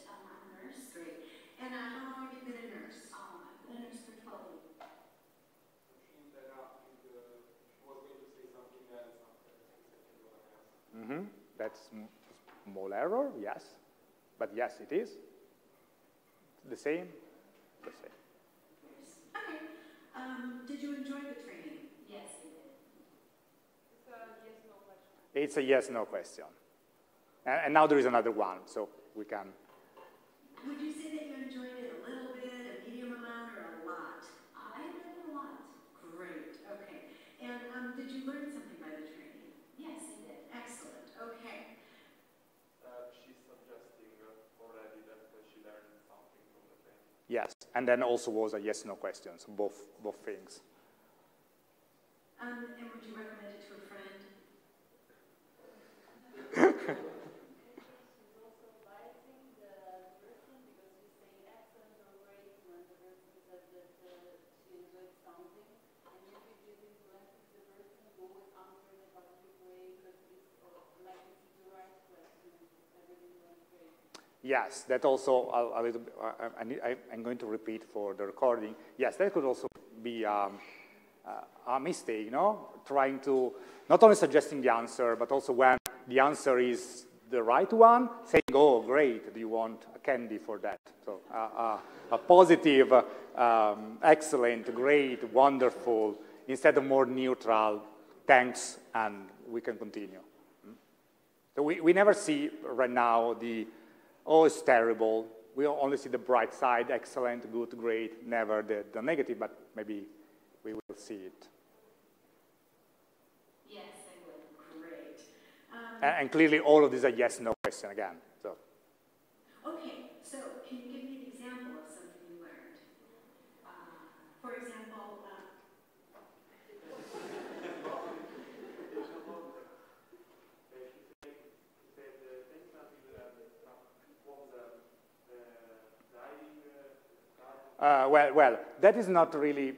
I'm a nurse, great. And uh, how long have you been a nurse? Um, I've been a nurse for twelve years. Mm-hmm. That's a small error, yes. But yes, it is. The same? The same. Okay. Um, did you enjoy the training? Yes. It's a yes-no question. And, and now there is another one, so we can. Would you say that you enjoyed it a little bit, a medium amount, or a lot? I learned a lot. Great, okay. And um, did you learn something by the training? Yes, I did. Excellent, okay. Uh, she's suggesting already that she learned something from the training. Yes, and then also was a yes-no question, so both, both things. Um, and would you recommend it to a friend? Yes, that also a, a little. I, I, I'm going to repeat for the recording. Yes, that could also be um, a mistake, you know, trying to not only suggesting the answer, but also when the answer is the right one, saying, "Oh, great! Do you want a candy for that?" So, uh, uh, a positive, um, excellent, great, wonderful, instead of more neutral. Thanks, and we can continue. So we, we never see right now the. Oh, it's terrible. We only see the bright side, excellent, good, great, never the, the negative, but maybe we will see it. Yes, I will. Great. Um, and, and clearly all of these are yes, no question again. So. Okay, so can you give me an example of something you learned? Uh, for example, Uh, well, well, that is not really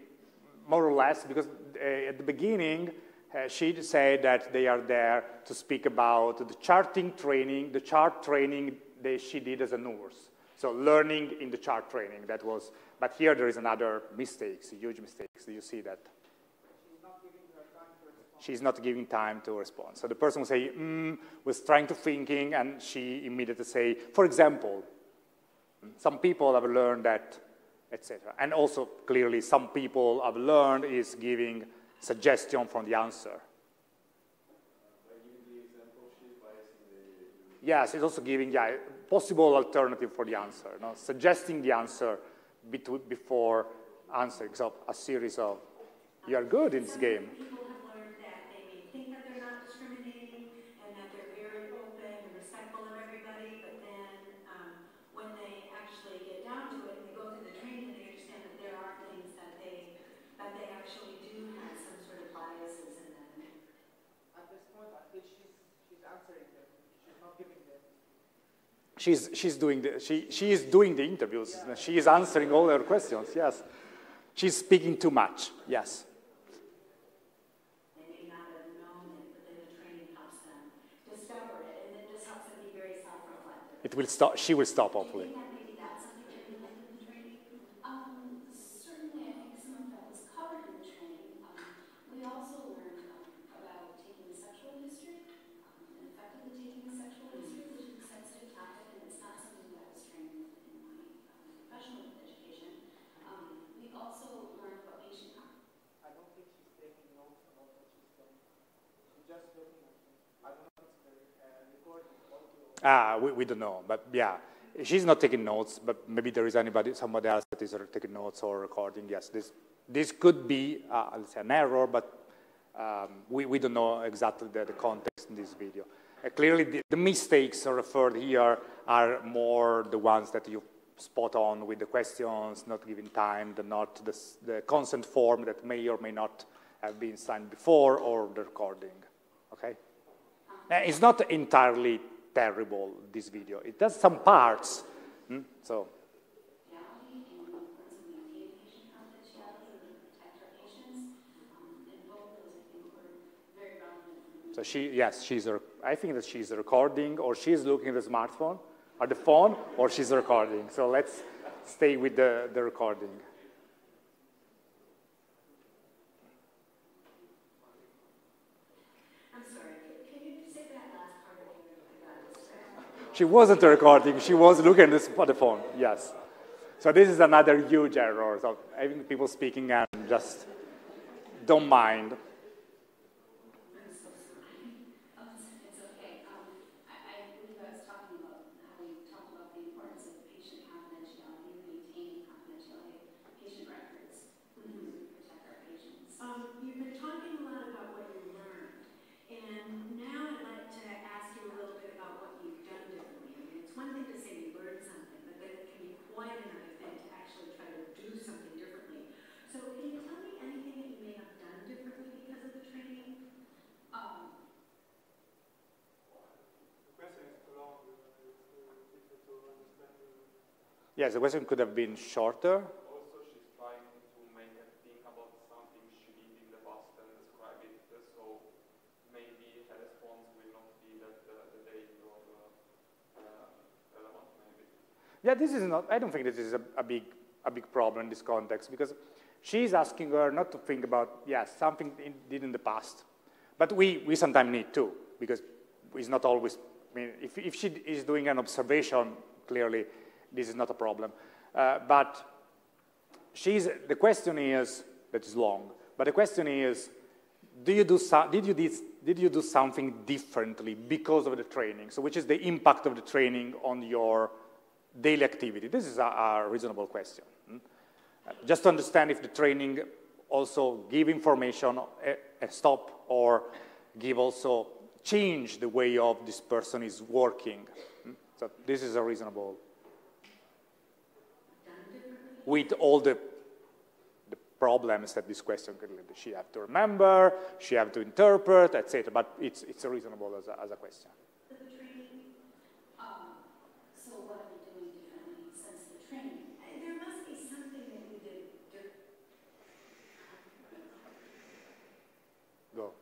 more or less, because uh, at the beginning, uh, she said that they are there to speak about the charting training, the chart training that she did as a nurse. So learning in the chart training, that was, but here there is another mistakes, huge mistakes. Do you see that? She's not giving her time to respond. She's not giving time to respond. So the person will say, mm, was trying to thinking, and she immediately say, for example, some people have learned that et cetera. And also, clearly, some people have learned is giving suggestion from the answer. Yes, it's also giving yeah, possible alternative for the answer, no? Suggesting the answer before answering. So a series of, you are good in this game. People have learned that they think that they're not discriminating and that they're very open and respectful of everybody, but then um, when they actually get down to it, they actually do have some sort of biases in them. At this point, I think she's, she's answering them. She's not giving them. She's, she's doing the, she, she is doing the interviews. Yeah. She is answering all her questions, yes. She's speaking too much, yes. They may not have known it, but then the training helps them discover it, and then just helps them be very self-reflective. It will stop, she will stop, hopefully. Ah, we, we don't know, but yeah, she's not taking notes, but maybe there is anybody, somebody else that is taking notes or recording. Yes, this this could be uh, let's say an error, but um, we, we don't know exactly the, the context in this video. Uh, clearly, the, the mistakes referred here are more the ones that you spot on with the questions, not giving time, the not the, the consent form that may or may not have been signed before, or the recording. Okay, uh, it's not entirely terrible, this video. It does some parts. Hmm? So. So she, yes, she's, I think that she's recording, or she's looking at the smartphone, at the phone, or she's recording. So let's stay with the, the recording. She wasn't recording, she was looking at the phone, yes. So this is another huge error, so having people speaking and just don't mind. Yes, the question could have been shorter. Also, she's trying to make her think about something she did in the past and describe it, so maybe her response will not be that uh, the date or uh, relevant, maybe. Yeah, this is not, I don't think this is a, a, big, a big problem in this context, because she's asking her not to think about, yes, yeah, something in, did in the past, but we, we sometimes need to, because it's not always, I mean, if, if she is doing an observation, clearly this is not a problem. Uh, but she's, the question is, that is long, but the question is, do you do so, did, you did, did you do something differently because of the training? So which is the impact of the training on your daily activity? This is a, a reasonable question. Hmm? Uh, just to understand if the training also give information, a, a stop, or give also change the way of this person is working. Hmm? So this is a reasonable. With all the problems that this question could lead to. She have to remember, she have to interpret, et cetera. But it's it's reasonable as a, as a question. But the training, um, so what are we doing differently since the training? There must be something that we did differently. Go.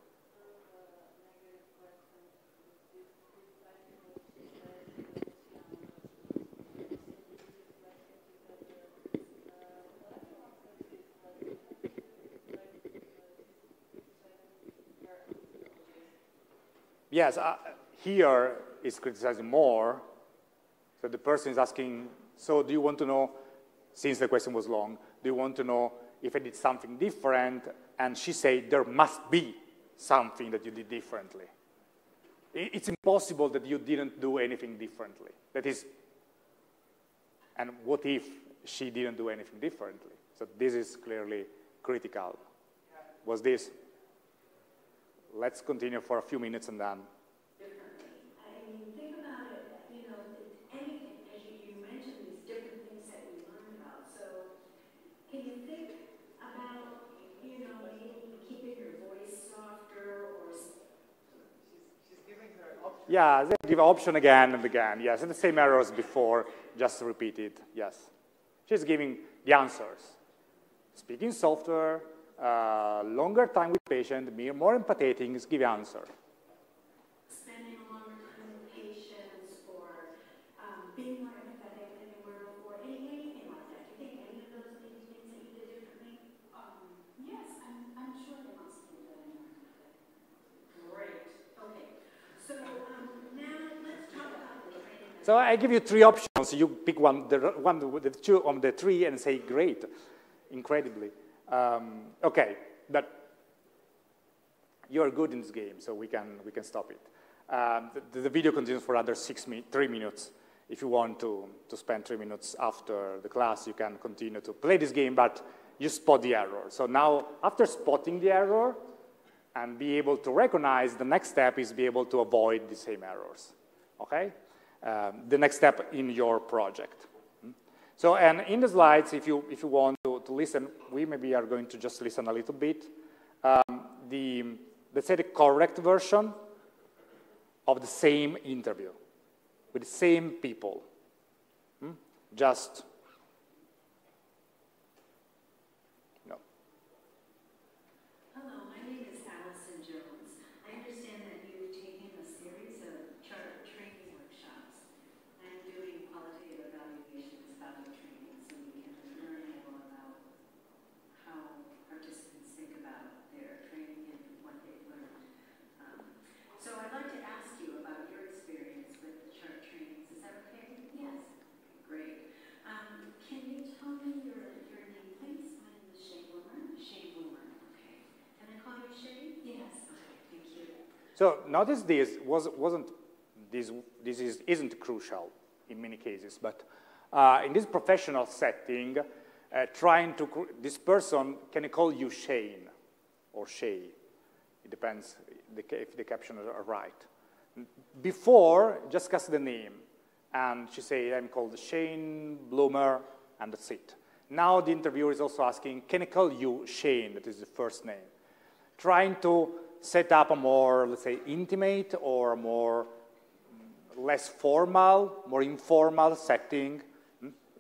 Yes, uh, here is criticizing more. So the person is asking, so do you want to know, since the question was long, do you want to know if I did something different? And she said, there must be something that you did differently. It's impossible that you didn't do anything differently. That is, and what if she didn't do anything differently? So this is clearly critical. Was this? Let's continue for a few minutes and then. I mean, think about it, you know, anything, as you, you mentioned, these different things that we learn about. So can you think about, you know, maybe keeping your voice softer or... She's giving her an option. Yeah, they give option again and again. Yes, and the same error as before, just repeat it, yes. She's giving the answers. Speaking softer. Uh, longer time with patient, more empathetic, is give answer. Spending a longer time with patients, or um, being more empathetic than you were before, anything like that. Do you think any of those things that you did differently? Um, yes, I'm, I'm sure they must be doing that. Great. Okay. So um, now let's talk about the training. So I give you three options. You pick one, the one, the two of the three, and say great, incredibly. Um, okay, but you're good in this game, so we can, we can stop it. Um, the, the video continues for another six mi three minutes. If you want to, to spend three minutes after the class, you can continue to play this game, but you spot the error. So now, after spotting the error and be able to recognize, the next step is be able to avoid the same errors, okay? Um, the next step in your project. So, and in the slides, if you, if you want to, to listen, we maybe are going to just listen a little bit. Um, the, let's say the correct version of the same interview with the same people. Hmm? Just, no. Hello, my name is Allison Jones. I understand that you were taking a series of charter training workshops. I'm doing qualitative evaluation. So notice this was, wasn't this this is isn't crucial in many cases, but uh, in this professional setting, uh, trying to cr this person can call you Shane or Shay, it depends if the captioners are right. Before, just cast the name, and she said, "I'm called Shane Bloomer," and that's it. Now the interviewer is also asking, "Can I call you Shane?" That is the first name, trying to set up a more, let's say, intimate or more less formal, more informal setting.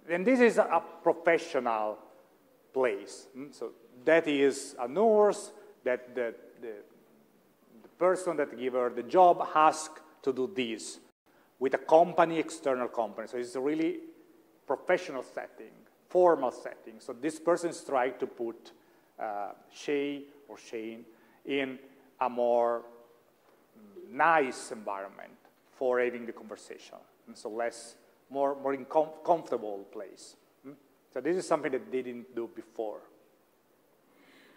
And this is a professional place. So that is a nurse, that the, the, the person that gave her the job asked to do this with a company, external company. So it's really professional setting, formal setting. So this person is trying to put uh, she or Shane in a more nice environment for having the conversation. And so less, more, more in com comfortable place. So this is something that they didn't do before.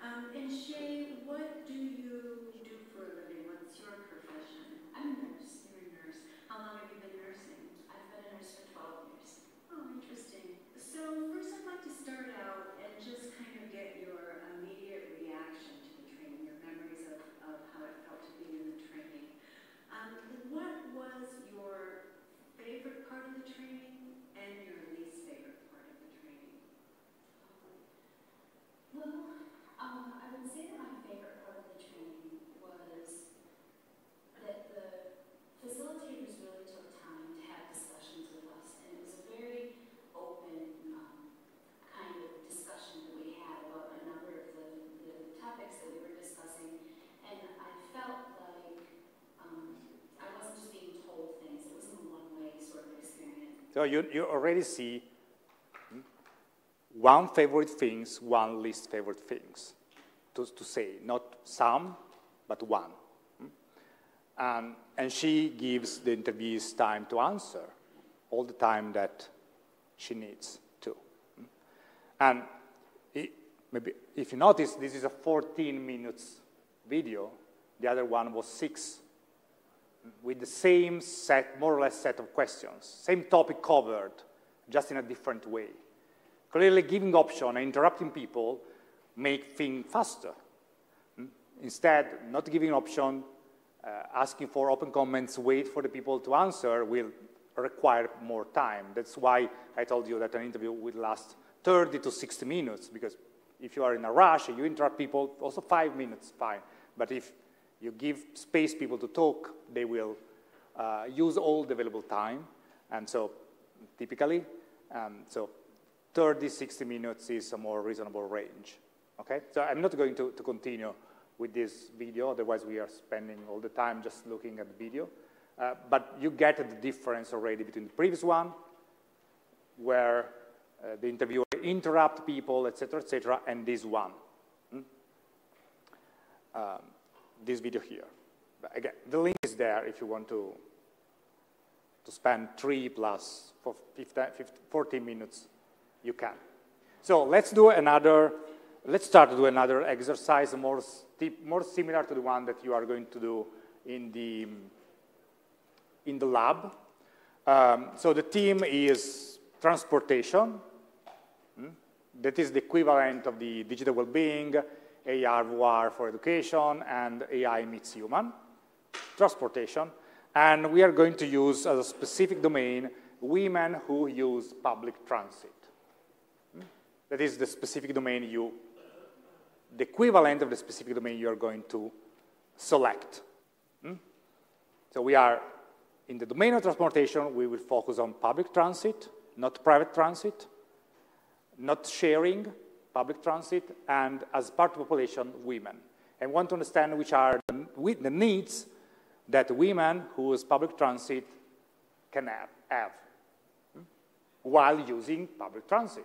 Um, and Shay, what do you do for a living? What's your profession? I'm a nurse. You're a nurse. How long have you been nursing? I've been a nurse for twelve years. Oh, interesting. So first I'd like to start out and just kind of get your immediate reaction to the training, your memories of, of how it felt to be in the training. Um, what was your favorite part of the training and your least favorite part of the training? Well, Um, I would say that my favorite part of the training was that the facilitators really took time to have discussions with us, and it was a very open um, kind of discussion that we had about a number of the, the topics that we were discussing, and I felt like um, I wasn't just being told things. It wasn't a one-way sort of experience. So you, you already see one favorite things, one least favorite things to, to say, not some, but one. Um, and she gives the interviewees time to answer, all the time that she needs to. And it, maybe if you notice, this is a fourteen minutes video. The other one was six, with the same set, more or less set of questions, same topic covered, just in a different way. Clearly, giving option and interrupting people make things faster. Instead, not giving option, uh, asking for open comments, wait for the people to answer will require more time. That's why I told you that an interview would last thirty to sixty minutes, because if you are in a rush and you interrupt people, also five minutes, fine. But if you give space people to talk, they will uh, use all the available time. And so, typically, um, so, thirty, sixty minutes is a more reasonable range, okay? So I'm not going to, to continue with this video, otherwise we are spending all the time just looking at the video. Uh, but you get the difference already between the previous one, where uh, the interviewer interrupt people, et cetera, et cetera, and this one, hmm? um, this video here. But again, the link is there if you want to, to spend three plus for fourteen minutes. You can. So let's do another, let's start to do another exercise more, more similar to the one that you are going to do in the, in the lab. Um, so the theme is transportation. Hmm? That is the equivalent of the digital well-being, A R, V R for education, and A I meets human, transportation. And we are going to use as a specific domain women who use public transit. That is the specific domain you, the equivalent of the specific domain you are going to select. Hmm? So we are in the domain of transportation, we will focus on public transit, not private transit, not sharing, public transit, and as part of the population, women. And want to understand which are the, the needs that women who use public transit can have, have hmm? while using public transit.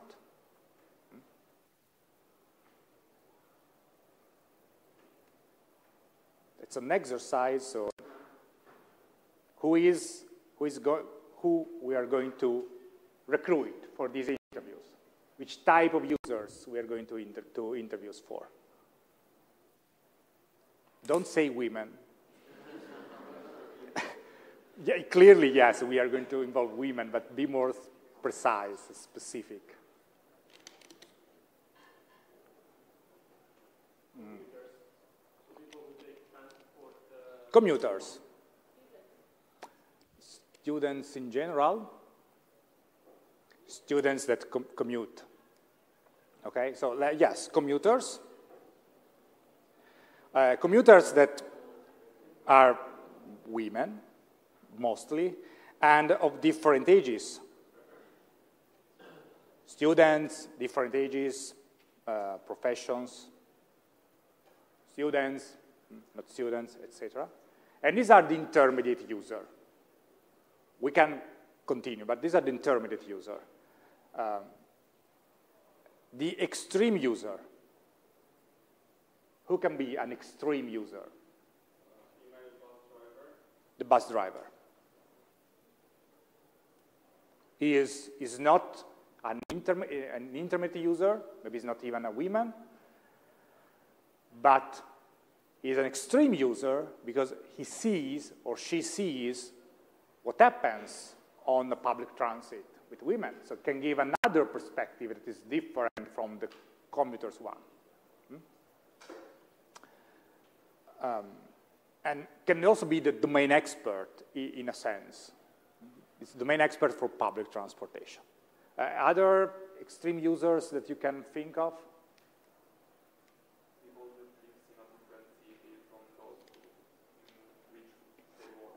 It's an exercise, so who is, who, is go who we are going to recruit for these interviews, which type of users we are going to inter do interviews for. Don't say women. Yeah, clearly, yes, we are going to involve women, but be more precise, specific. Mm. Commuters, students in general, students that com commute, okay? So uh, yes, commuters, uh, commuters that are women, mostly, and of different ages. Students, different ages, uh, professions, students, not students, et cetera. And these are the intermediate user. We can continue, but these are the intermediate user. um, the extreme user. Who can be an extreme user? Uh, you mean the bus driver? The bus driver. He is, is not an, interme an intermediate user, maybe he's not even a woman, but he's an extreme user because he sees or she sees what happens on the public transit with women. So it can give another perspective that is different from the commuter's one. Hmm? Um, and can also be the domain expert in a sense. It's the domain expert for public transportation. Uh, other extreme users that you can think of?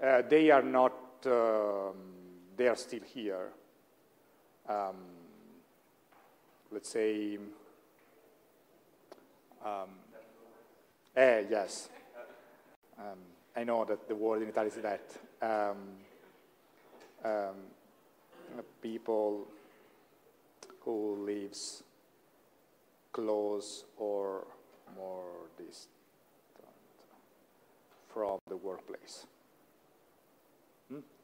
Uh, they are not, um, they are still here. Um, let's say, um, eh, yes. Um, I know that the word in Italy is that. Um, um, people who lives close or more distant from the workplace.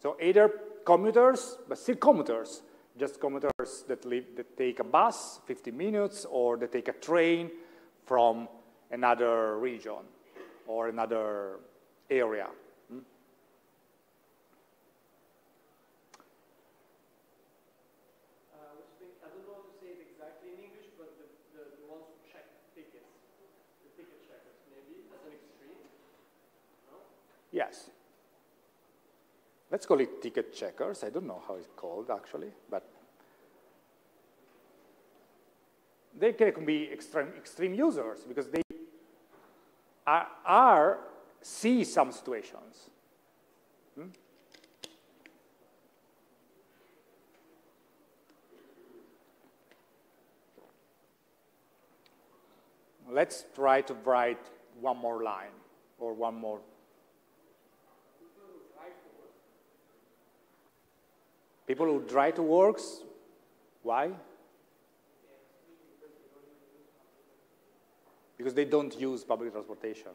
So either commuters, but still commuters, just commuters that live, that take a bus, fifty minutes, or they take a train from another region or another area. Yes. Let's call it ticket checkers. I don't know how it's called, actually, but they can be extreme, extreme users because they are, are see some situations. Hmm? Let's try to write one more line or one more. People who drive to work, why? Because they don't use public transportation.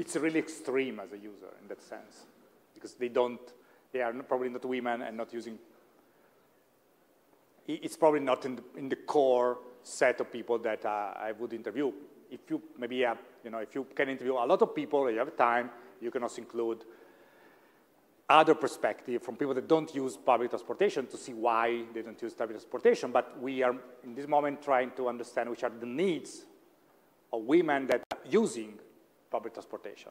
It's really extreme as a user in that sense, because they don't, they are probably not women and not using, it's probably not in the, in the core set of people that uh, I would interview. If you, maybe, have, you know, if you can interview a lot of people, you have time, you can also include other perspective from people that don't use public transportation to see why they don't use public transportation, but we are in this moment trying to understand which are the needs of women that are using public transportation.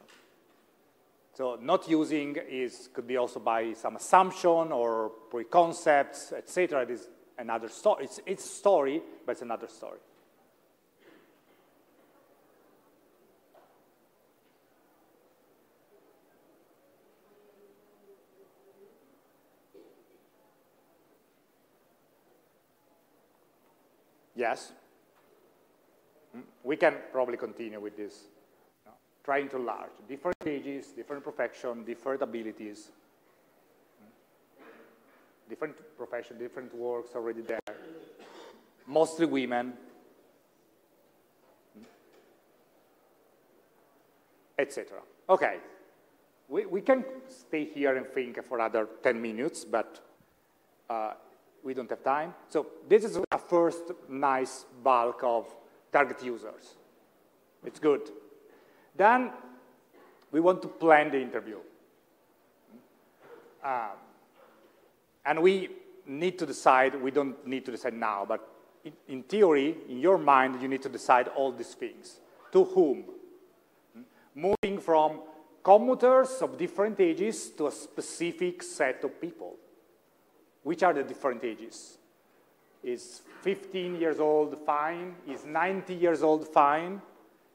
So not using is, could be also by some assumption or preconcepts, et cetera. It is another story. It's, it's a story, but it's another story. Yes. We can probably continue with this. No. Trying to enlarge. Different ages, different profession, different abilities. Different profession, different works already there. Mostly women. et cetera. Okay. We, we can stay here and think for another ten minutes, but uh, we don't have time. So this is a first nice bulk of target users. It's good. Then we want to plan the interview. Um, and we need to decide, we don't need to decide now, but in, in theory, in your mind, you need to decide all these things. To whom? Moving from commuters of different ages to a specific set of people. Which are the different ages? Is fifteen years old fine? Is ninety years old fine?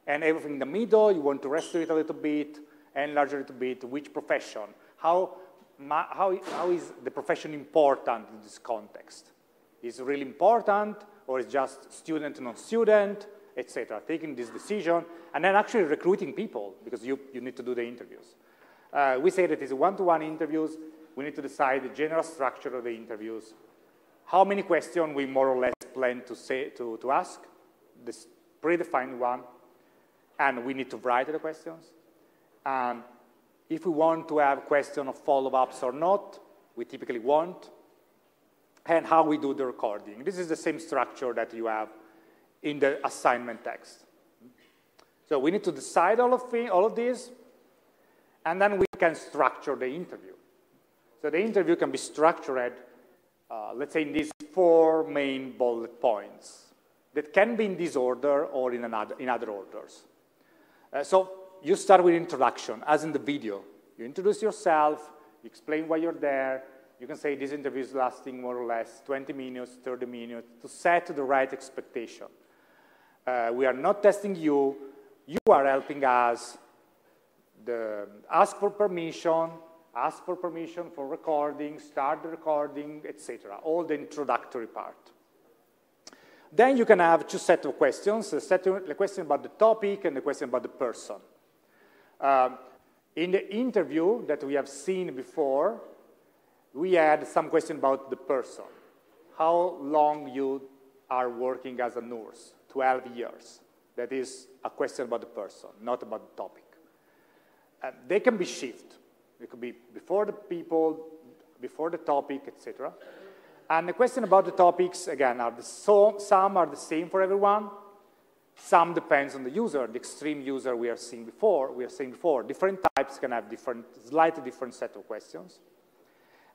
And everything in the middle, you want to restrict a little bit, enlarge a little bit, which profession? How, how, how is the profession important in this context? Is it really important, or is it just student, non-student, et cetera? Taking this decision, and then actually recruiting people, because you, you need to do the interviews. Uh, we say that it's one-to-one interviews. We need to decide the general structure of the interviews. how many questions we more or less plan to, say, to, to ask, this predefined one, and we need to write the questions. And if we want to have question of follow-ups or not, we typically want, and how we do the recording. This is the same structure that you have in the assignment text. So we need to decide all of, the, all of these, and then we can structure the interview. So the interview can be structured, uh, let's say, in these four main bullet points that can be in this order or in, another, in other orders. Uh, so you start with introduction, as in the video. You introduce yourself, you explain why you're there. You can say this interview is lasting more or less twenty minutes, thirty minutes, to set the right expectation. Uh, we are not testing you. You are helping us. The, ask for permission, ask for permission for recording, start the recording, et cetera. All the introductory part. Then you can have two sets of questions, the, set of, the question about the topic and the question about the person. Um, in the interview that we have seen before, we had some question about the person. How long you are working as a nurse? twelve years. That is a question about the person, not about the topic. Uh, they can be shifted. It could be before the people, before the topic, et cetera. And the question about the topics, again, are the so, some are the same for everyone. Some depends on the user, the extreme user we are seeing before. We are seeing before. Different types can have different, slightly different set of questions.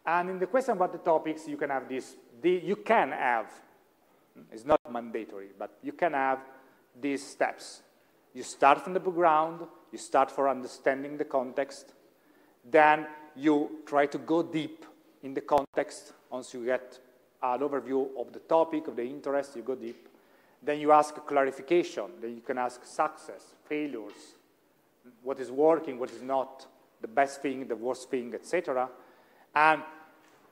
And in the question about the topics, you can have this, the, you can have, it's not mandatory, but you can have these steps. You start from the background, you start for understanding the context, then you try to go deep in the context. Once you get an overview of the topic, of the interest, you go deep. Then you ask clarification, then you can ask success, failures, what is working, what is not, the best thing, the worst thing, et cetera. And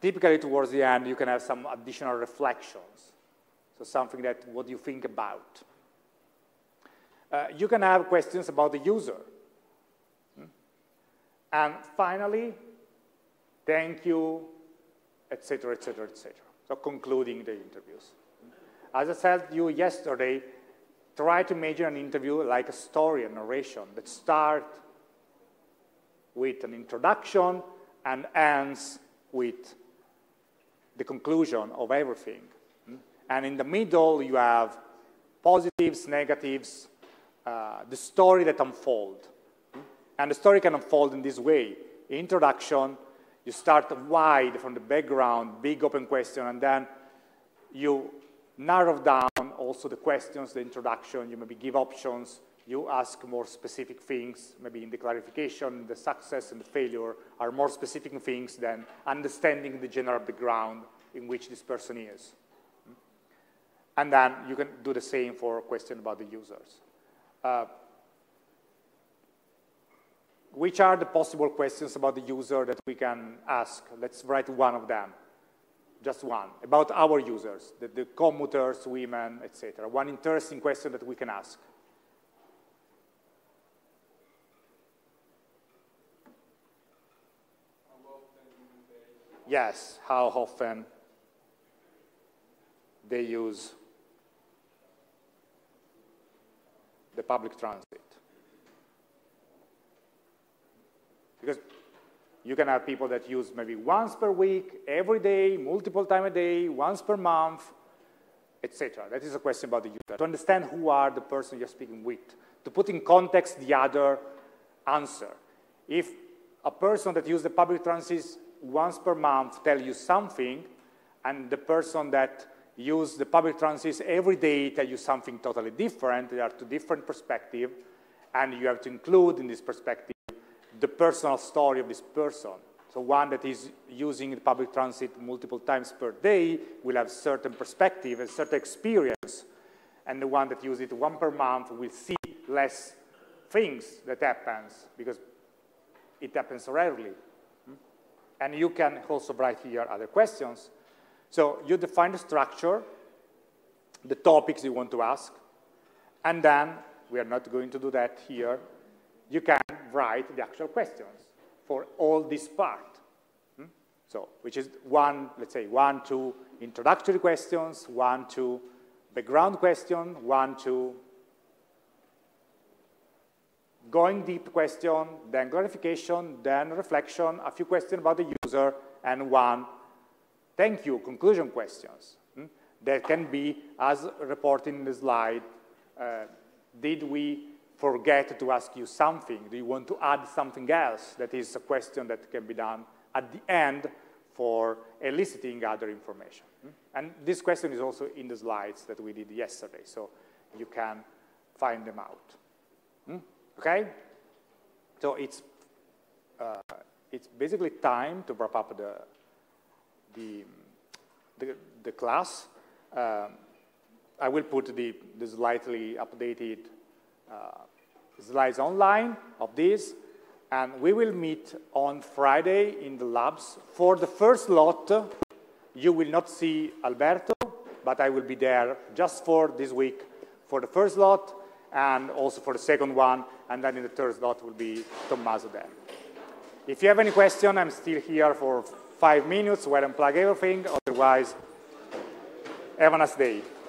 typically towards the end, you can have some additional reflections. So something that, what do you think about? Uh, you can have questions about the user. Hmm? And finally, thank you, et cetera, et cetera, et cetera. So concluding the interviews. As I said to you yesterday, try to imagine an interview like a story, a narration that starts with an introduction, and ends with the conclusion of everything. And in the middle, you have positives, negatives, uh, the story that unfolds. And the story can unfold in this way. Introduction, you start wide from the background, big open question, and then you narrow down also the questions, the introduction, you maybe give options, you ask more specific things, maybe in the clarification, the success and the failure are more specific things than understanding the general background in which this person is. And then you can do the same for a question about the users. Uh, which are the possible questions about the user that we can ask? Let's write one of them, just one, about our users, the, the commuters, women, et cetera. One interesting question that we can ask. Yes, how often they use the public transit. Because you can have people that use maybe once per week, every day, multiple times a day, once per month, et cetera. That is a question about the user. To understand who are the person you're speaking with. To put in context the other answer. If a person that uses the public transit once per month tell you something, and the person that uses the public transit every day tell you something totally different, they are two different perspectives, and you have to include in this perspective the personal story of this person. So one that is using the public transit multiple times per day will have certain perspective and certain experience, and the one that uses it one per month will see less things that happens, because it happens rarely. And you can also write here other questions. So you define the structure, the topics you want to ask, and then, we are not going to do that here, you can write the actual questions for all this part. Hmm? So, which is one, let's say, one, two, introductory questions, one to background question, one to going deep question, then clarification, then reflection, a few questions about the user, and one thank you conclusion questions. Hmm? That can be, as reported in the slide, uh, did we forget to ask you something? Do you want to add something else? That is a question that can be done at the end for eliciting other information. And this question is also in the slides that we did yesterday, so you can find them out. Okay? So it's, uh, it's basically time to wrap up the, the, the, the class. Um, I will put the, the slightly updated Uh, slides online of this, and we will meet on Friday in the labs. For the first lot, you will not see Alberto, but I will be there just for this week for the first lot, and also for the second one, and then in the third lot will be Tommaso there. If you have any question, I'm still here for five minutes where I unplug everything, otherwise, have a nice day.